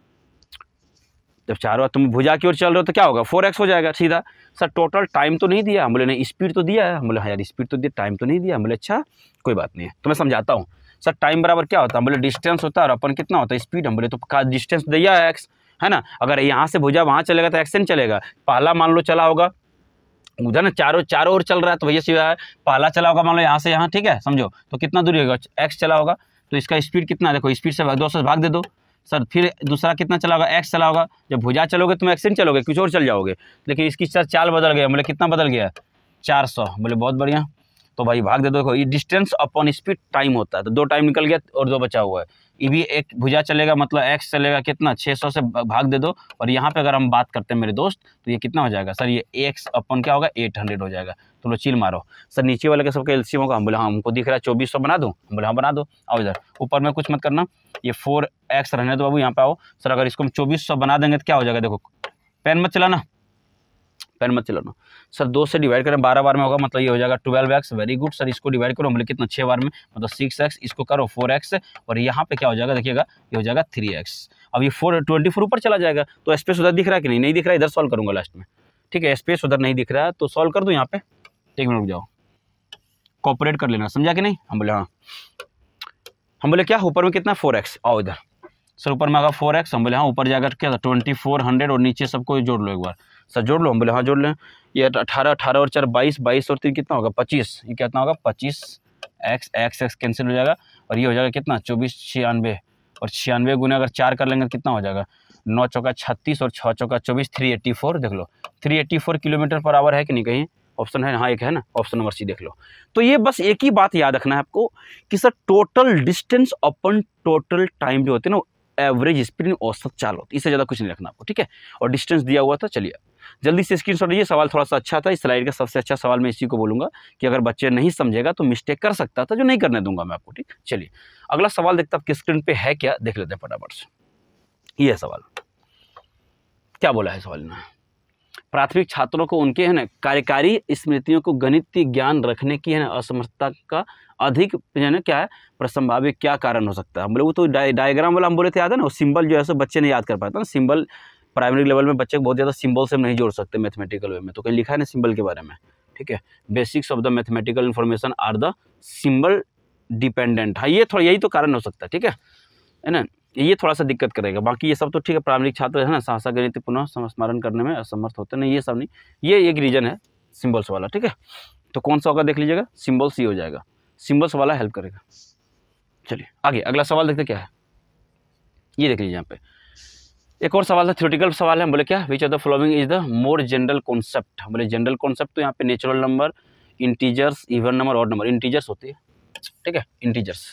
जब चारों तुम भुजा की ओर चल रहे हो तो क्या होगा फोर एक्स हो जाएगा सीधा। सर टोटल टाइम तो नहीं दिया, हम बोले नहीं स्पीड तो दिया है, हम बोले हाँ यार स्पीड तो दिया टाइम तो नहीं दिया, हम बोले अच्छा कोई बात नहीं है तो मैं समझाता हूँ। सर टाइम बराबर क्या होता है, हम बोले डिस्टेंस होता है और अपन कितना होता है स्पीड, हम बोले तो डिस्टेंस दिया है एक्स, है ना, अगर यहाँ से भुजा वहाँ चलेगा तो एक्स एन चलेगा, पहला मान लो चला होगा उधर ना, चारों चारों ओर चल रहा है तो भैया सीधा है, पहला चला होगा मान लो यहाँ से यहाँ, ठीक है समझो, तो कितना दूरी होगा एक्स चला होगा, तो इसका स्पीड कितना है देखो स्पीड से दो सौ भाग दे दो। सर फिर दूसरा कितना चला होगा एक्स चला होगा, जब भुजा चलोगे तुम एक्स एन चलोगे कुछ और चल जाओगे, लेकिन इसकी सर चाल बदल गया, बोले कितना बदल गया चार सौ, बोले बहुत बढ़िया तो भाई भाग दे दो, देखो ये डिस्टेंस अपॉन स्पीड टाइम होता है, तो दो टाइम निकल गया और दो बचा हुआ है, ये भी एक भुजा चलेगा मतलब एक्स चलेगा कितना छह सौ से भाग दे दो, और यहाँ पे अगर हम बात करते हैं मेरे दोस्त तो ये कितना हो जाएगा सर ये एक्स अपन क्या होगा आठ सौ हो जाएगा। तो लो चिल मारो सर नीचे वाले का सबका एलसीएम होगा, हम बोले हाँ हमको दिख रहा है चौबीस सौ बना दो, हम बोले हाँ बना दो। आओ इधर ऊपर में कुछ मत करना, ये फोर एक्स रहने दो बाबू, यहाँ पे आओ सर अगर इसको हम चौबीस सौ बना देंगे तो क्या हो जाएगा, देखो पेन मत चलाना पेन मत चलाना सर दो से डिवाइड करें बारह बार में होगा, मतलब ये हो जाएगा twelve x, very good sir इसको डिवाइड करो मतलब कितना छः बार में मतलब सिक्स एक्स, इसको करो फोर एक्स, और यहाँ पे क्या हो जाएगा देखिएगा ये हो जाएगा थ्री एक्स। अब ये फोर ट्वेंटी फोर ऊपर चला जाएगा, तो स्पेस उधर दिख रहा है कि नहीं, नहीं दिख रहा है, इधर सॉल्व करूँगा लास्ट में, ठीक है स्पेस उधर नहीं दिख रहा है तो सॉल्व कर दूँ यहाँ पे, एक मिनट रुक जाओ कॉपरेट कर लेना, समझा कि नहीं, हम बोले हाँ, हम बोले क्या ऊपर में कितना फोर एक्स, आओ इधर सर ऊपर में आगा फोर एक्स, हम बोले हाँ ऊपर जाकर क्या था ट्वेंटी फोर हंड्रेड और नीचे सबको जोड़ लो एक बार, सर जोड़ लो, हम बोले हाँ जोड़ लें, ये अठारह अठारह और चार बाईस, बाईस और तीन कितना होगा पच्चीस, ये कितना होगा पच्चीस एक्स एक्स एक्स कैंसिल हो जाएगा, और ये हो जाएगा कितना चौबीस छियानवे, और छियानवे गुना अगर चार कर लेंगे तो कितना हो जाएगा नौ चौका छत्तीस और छः चौका चौबीस थ्री एट्टी फोर, देख लो three eighty four kilometre per hour है कि नहीं कहीं, ऑप्शन है, हाँ एक है ना, ऑप्शन नंबर सी देख लो। तो ये बस एक ही बात याद रखना है आपको कि सर टोटल डिस्टेंस अपन टोटल टाइम जो होती है ना एवरेज स्पीड औसत चाल होती है, इससे ज़्यादा कुछ नहीं रखना आपको, ठीक है। और डिस्टेंस दिया हुआ था, चलिए जल्दी से स्क्रीनशॉट लीजिए। सवाल थोड़ा सा अच्छा था, इस स्लाइड का सबसे अच्छा सवाल मैं इसी को बोलूँगा कि अगर बच्चे नहीं समझेगा तो मिस्टेक कर सकता था, जो नहीं करने दूंगा मैं आपको, ठीक। चलिए अगला सवाल देखता हूँ आपकी स्क्रीन पर है क्या, देख लेते हैं फटाफट से। ये है सवाल, क्या बोला है सवाल ने, प्राथमिक छात्रों को उनके है ना कार्यकारी स्मृतियों को गणित ज्ञान रखने की है ना असमर्थता का अधिक है ना क्या है प्रसंभावी क्या कारण हो सकता है। हम लोग तो डाय डायग्राम वाला हम बोले थे याद है ना, वो सिंबल जो है सो बच्चे नहीं याद कर पाते ना, सिंबल प्राइमरी लेवल में बच्चे बहुत ज़्यादा सिंबल से हम नहीं जोड़ सकते मैथमेटिकल वे में, तो कहीं लिखा है ना सिंबल के बारे में, ठीक है। Basics of the mathematical information are the symbol dependent, हाँ ये थोड़ा यही तो कारण हो सकता है, ठीक है है ना, ये थोड़ा सा दिक्कत करेगा। बाकी ये सब तो ठीक है, प्रारंभिक छात्र है ना सहसा गणित पुनः संस्मरण करने में असमर्थ होते नहीं, ये सब नहीं, ये एक रीज़न है सिंबल्स वाला, ठीक है। तो कौन सा होगा देख लीजिएगा, सिंबल्स ही हो जाएगा, सिंबल्स वाला हेल्प करेगा। चलिए आगे अगला सवाल देखते क्या है, ये देख लीजिए यहाँ पे एक और सवाल था, थ्योरेटिकल सवाल है। हम बोले क्या, which of the following is the more general concept. हम बोले जनरल कॉन्सेप्ट तो यहाँ पे natural number, integers, even number, odd number, integers होती है, ठीक है, इंटीजर्स।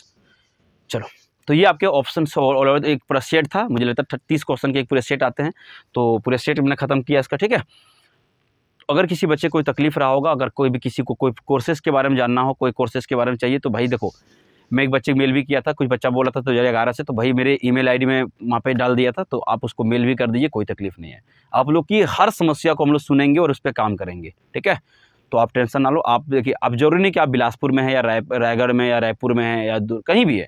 चलो तो ये आपके ऑप्शन ऑल ओवर एक पूरा सेट था, मुझे लगता है तीस क्वेश्चन के एक पूरे सेट आते हैं, तो पूरे सेट मैंने ख़त्म किया इसका, ठीक है। अगर किसी बच्चे कोई तकलीफ रहा होगा, अगर कोई भी किसी को कोई कोर्सेज के बारे में जानना हो, कोई कोर्सेज के बारे में चाहिए, तो भाई देखो मैं एक बच्चे को मेल भी किया था, कुछ बच्चा बोला था तो हजार ग्यारह से, तो भाई मेरे ईमेल आईडी में वहाँ पे डाल दिया था, तो आप उसको मेल भी कर दीजिए, कोई तकलीफ नहीं है। आप लोग की हर समस्या को हम लोग सुनेंगे और उस पर काम करेंगे, ठीक है। तो आप टेंशन ना लो, आप देखिए आप जरूरी नहीं कि आप बिलासपुर में है या रायगढ़ में या रायपुर में है या कहीं भी है,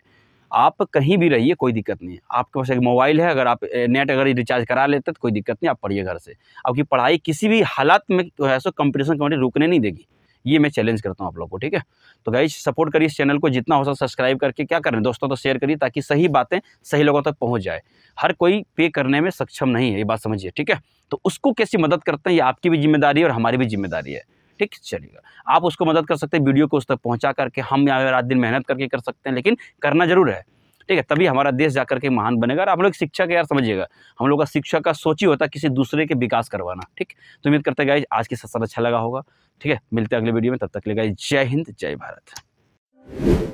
आप कहीं भी रहिए, कोई दिक्कत नहीं है। आपके पास एक मोबाइल है, अगर आप नेट अगर रिचार्ज करा लेते तो कोई दिक्कत नहीं, आप पढ़िए घर से। आपकी पढ़ाई किसी भी हालात में जो है सो कंपटीशन कमेटी रुकने नहीं देगी, ये मैं चैलेंज करता हूँ आप लोगों को, ठीक है। तो गाइस सपोर्ट करिए इस चैनल को जितना हो सके, सब्सक्राइब करके क्या करें दोस्तों तो शेयर करिए, ताकि सही बातें सही लोगों तक पहुँच जाए। हर कोई पे करने में सक्षम नहीं है, ये बात समझिए, ठीक है। तो उसको कैसी मदद करते हैं ये आपकी भी जिम्मेदारी है और हमारी भी जिम्मेदारी है, ठीक चलिएगा। आप उसको मदद कर सकते हैं वीडियो को उस तक पहुंचा करके, हम यहाँ रात दिन मेहनत करके कर सकते हैं, लेकिन करना जरूर है, ठीक है। तभी हमारा देश जा करके महान बनेगा। और आप लोग शिक्षा का यार समझिएगा, हम लोग का शिक्षा का सोच ही होता है किसी दूसरे के विकास करवाना, ठीक। तो उम्मीद करते हैं गाइस आज की सत्र अच्छा लगा होगा, ठीक है। मिलते हैं अगले वीडियो में, तब तक ले गाइस जय हिंद जय भारत।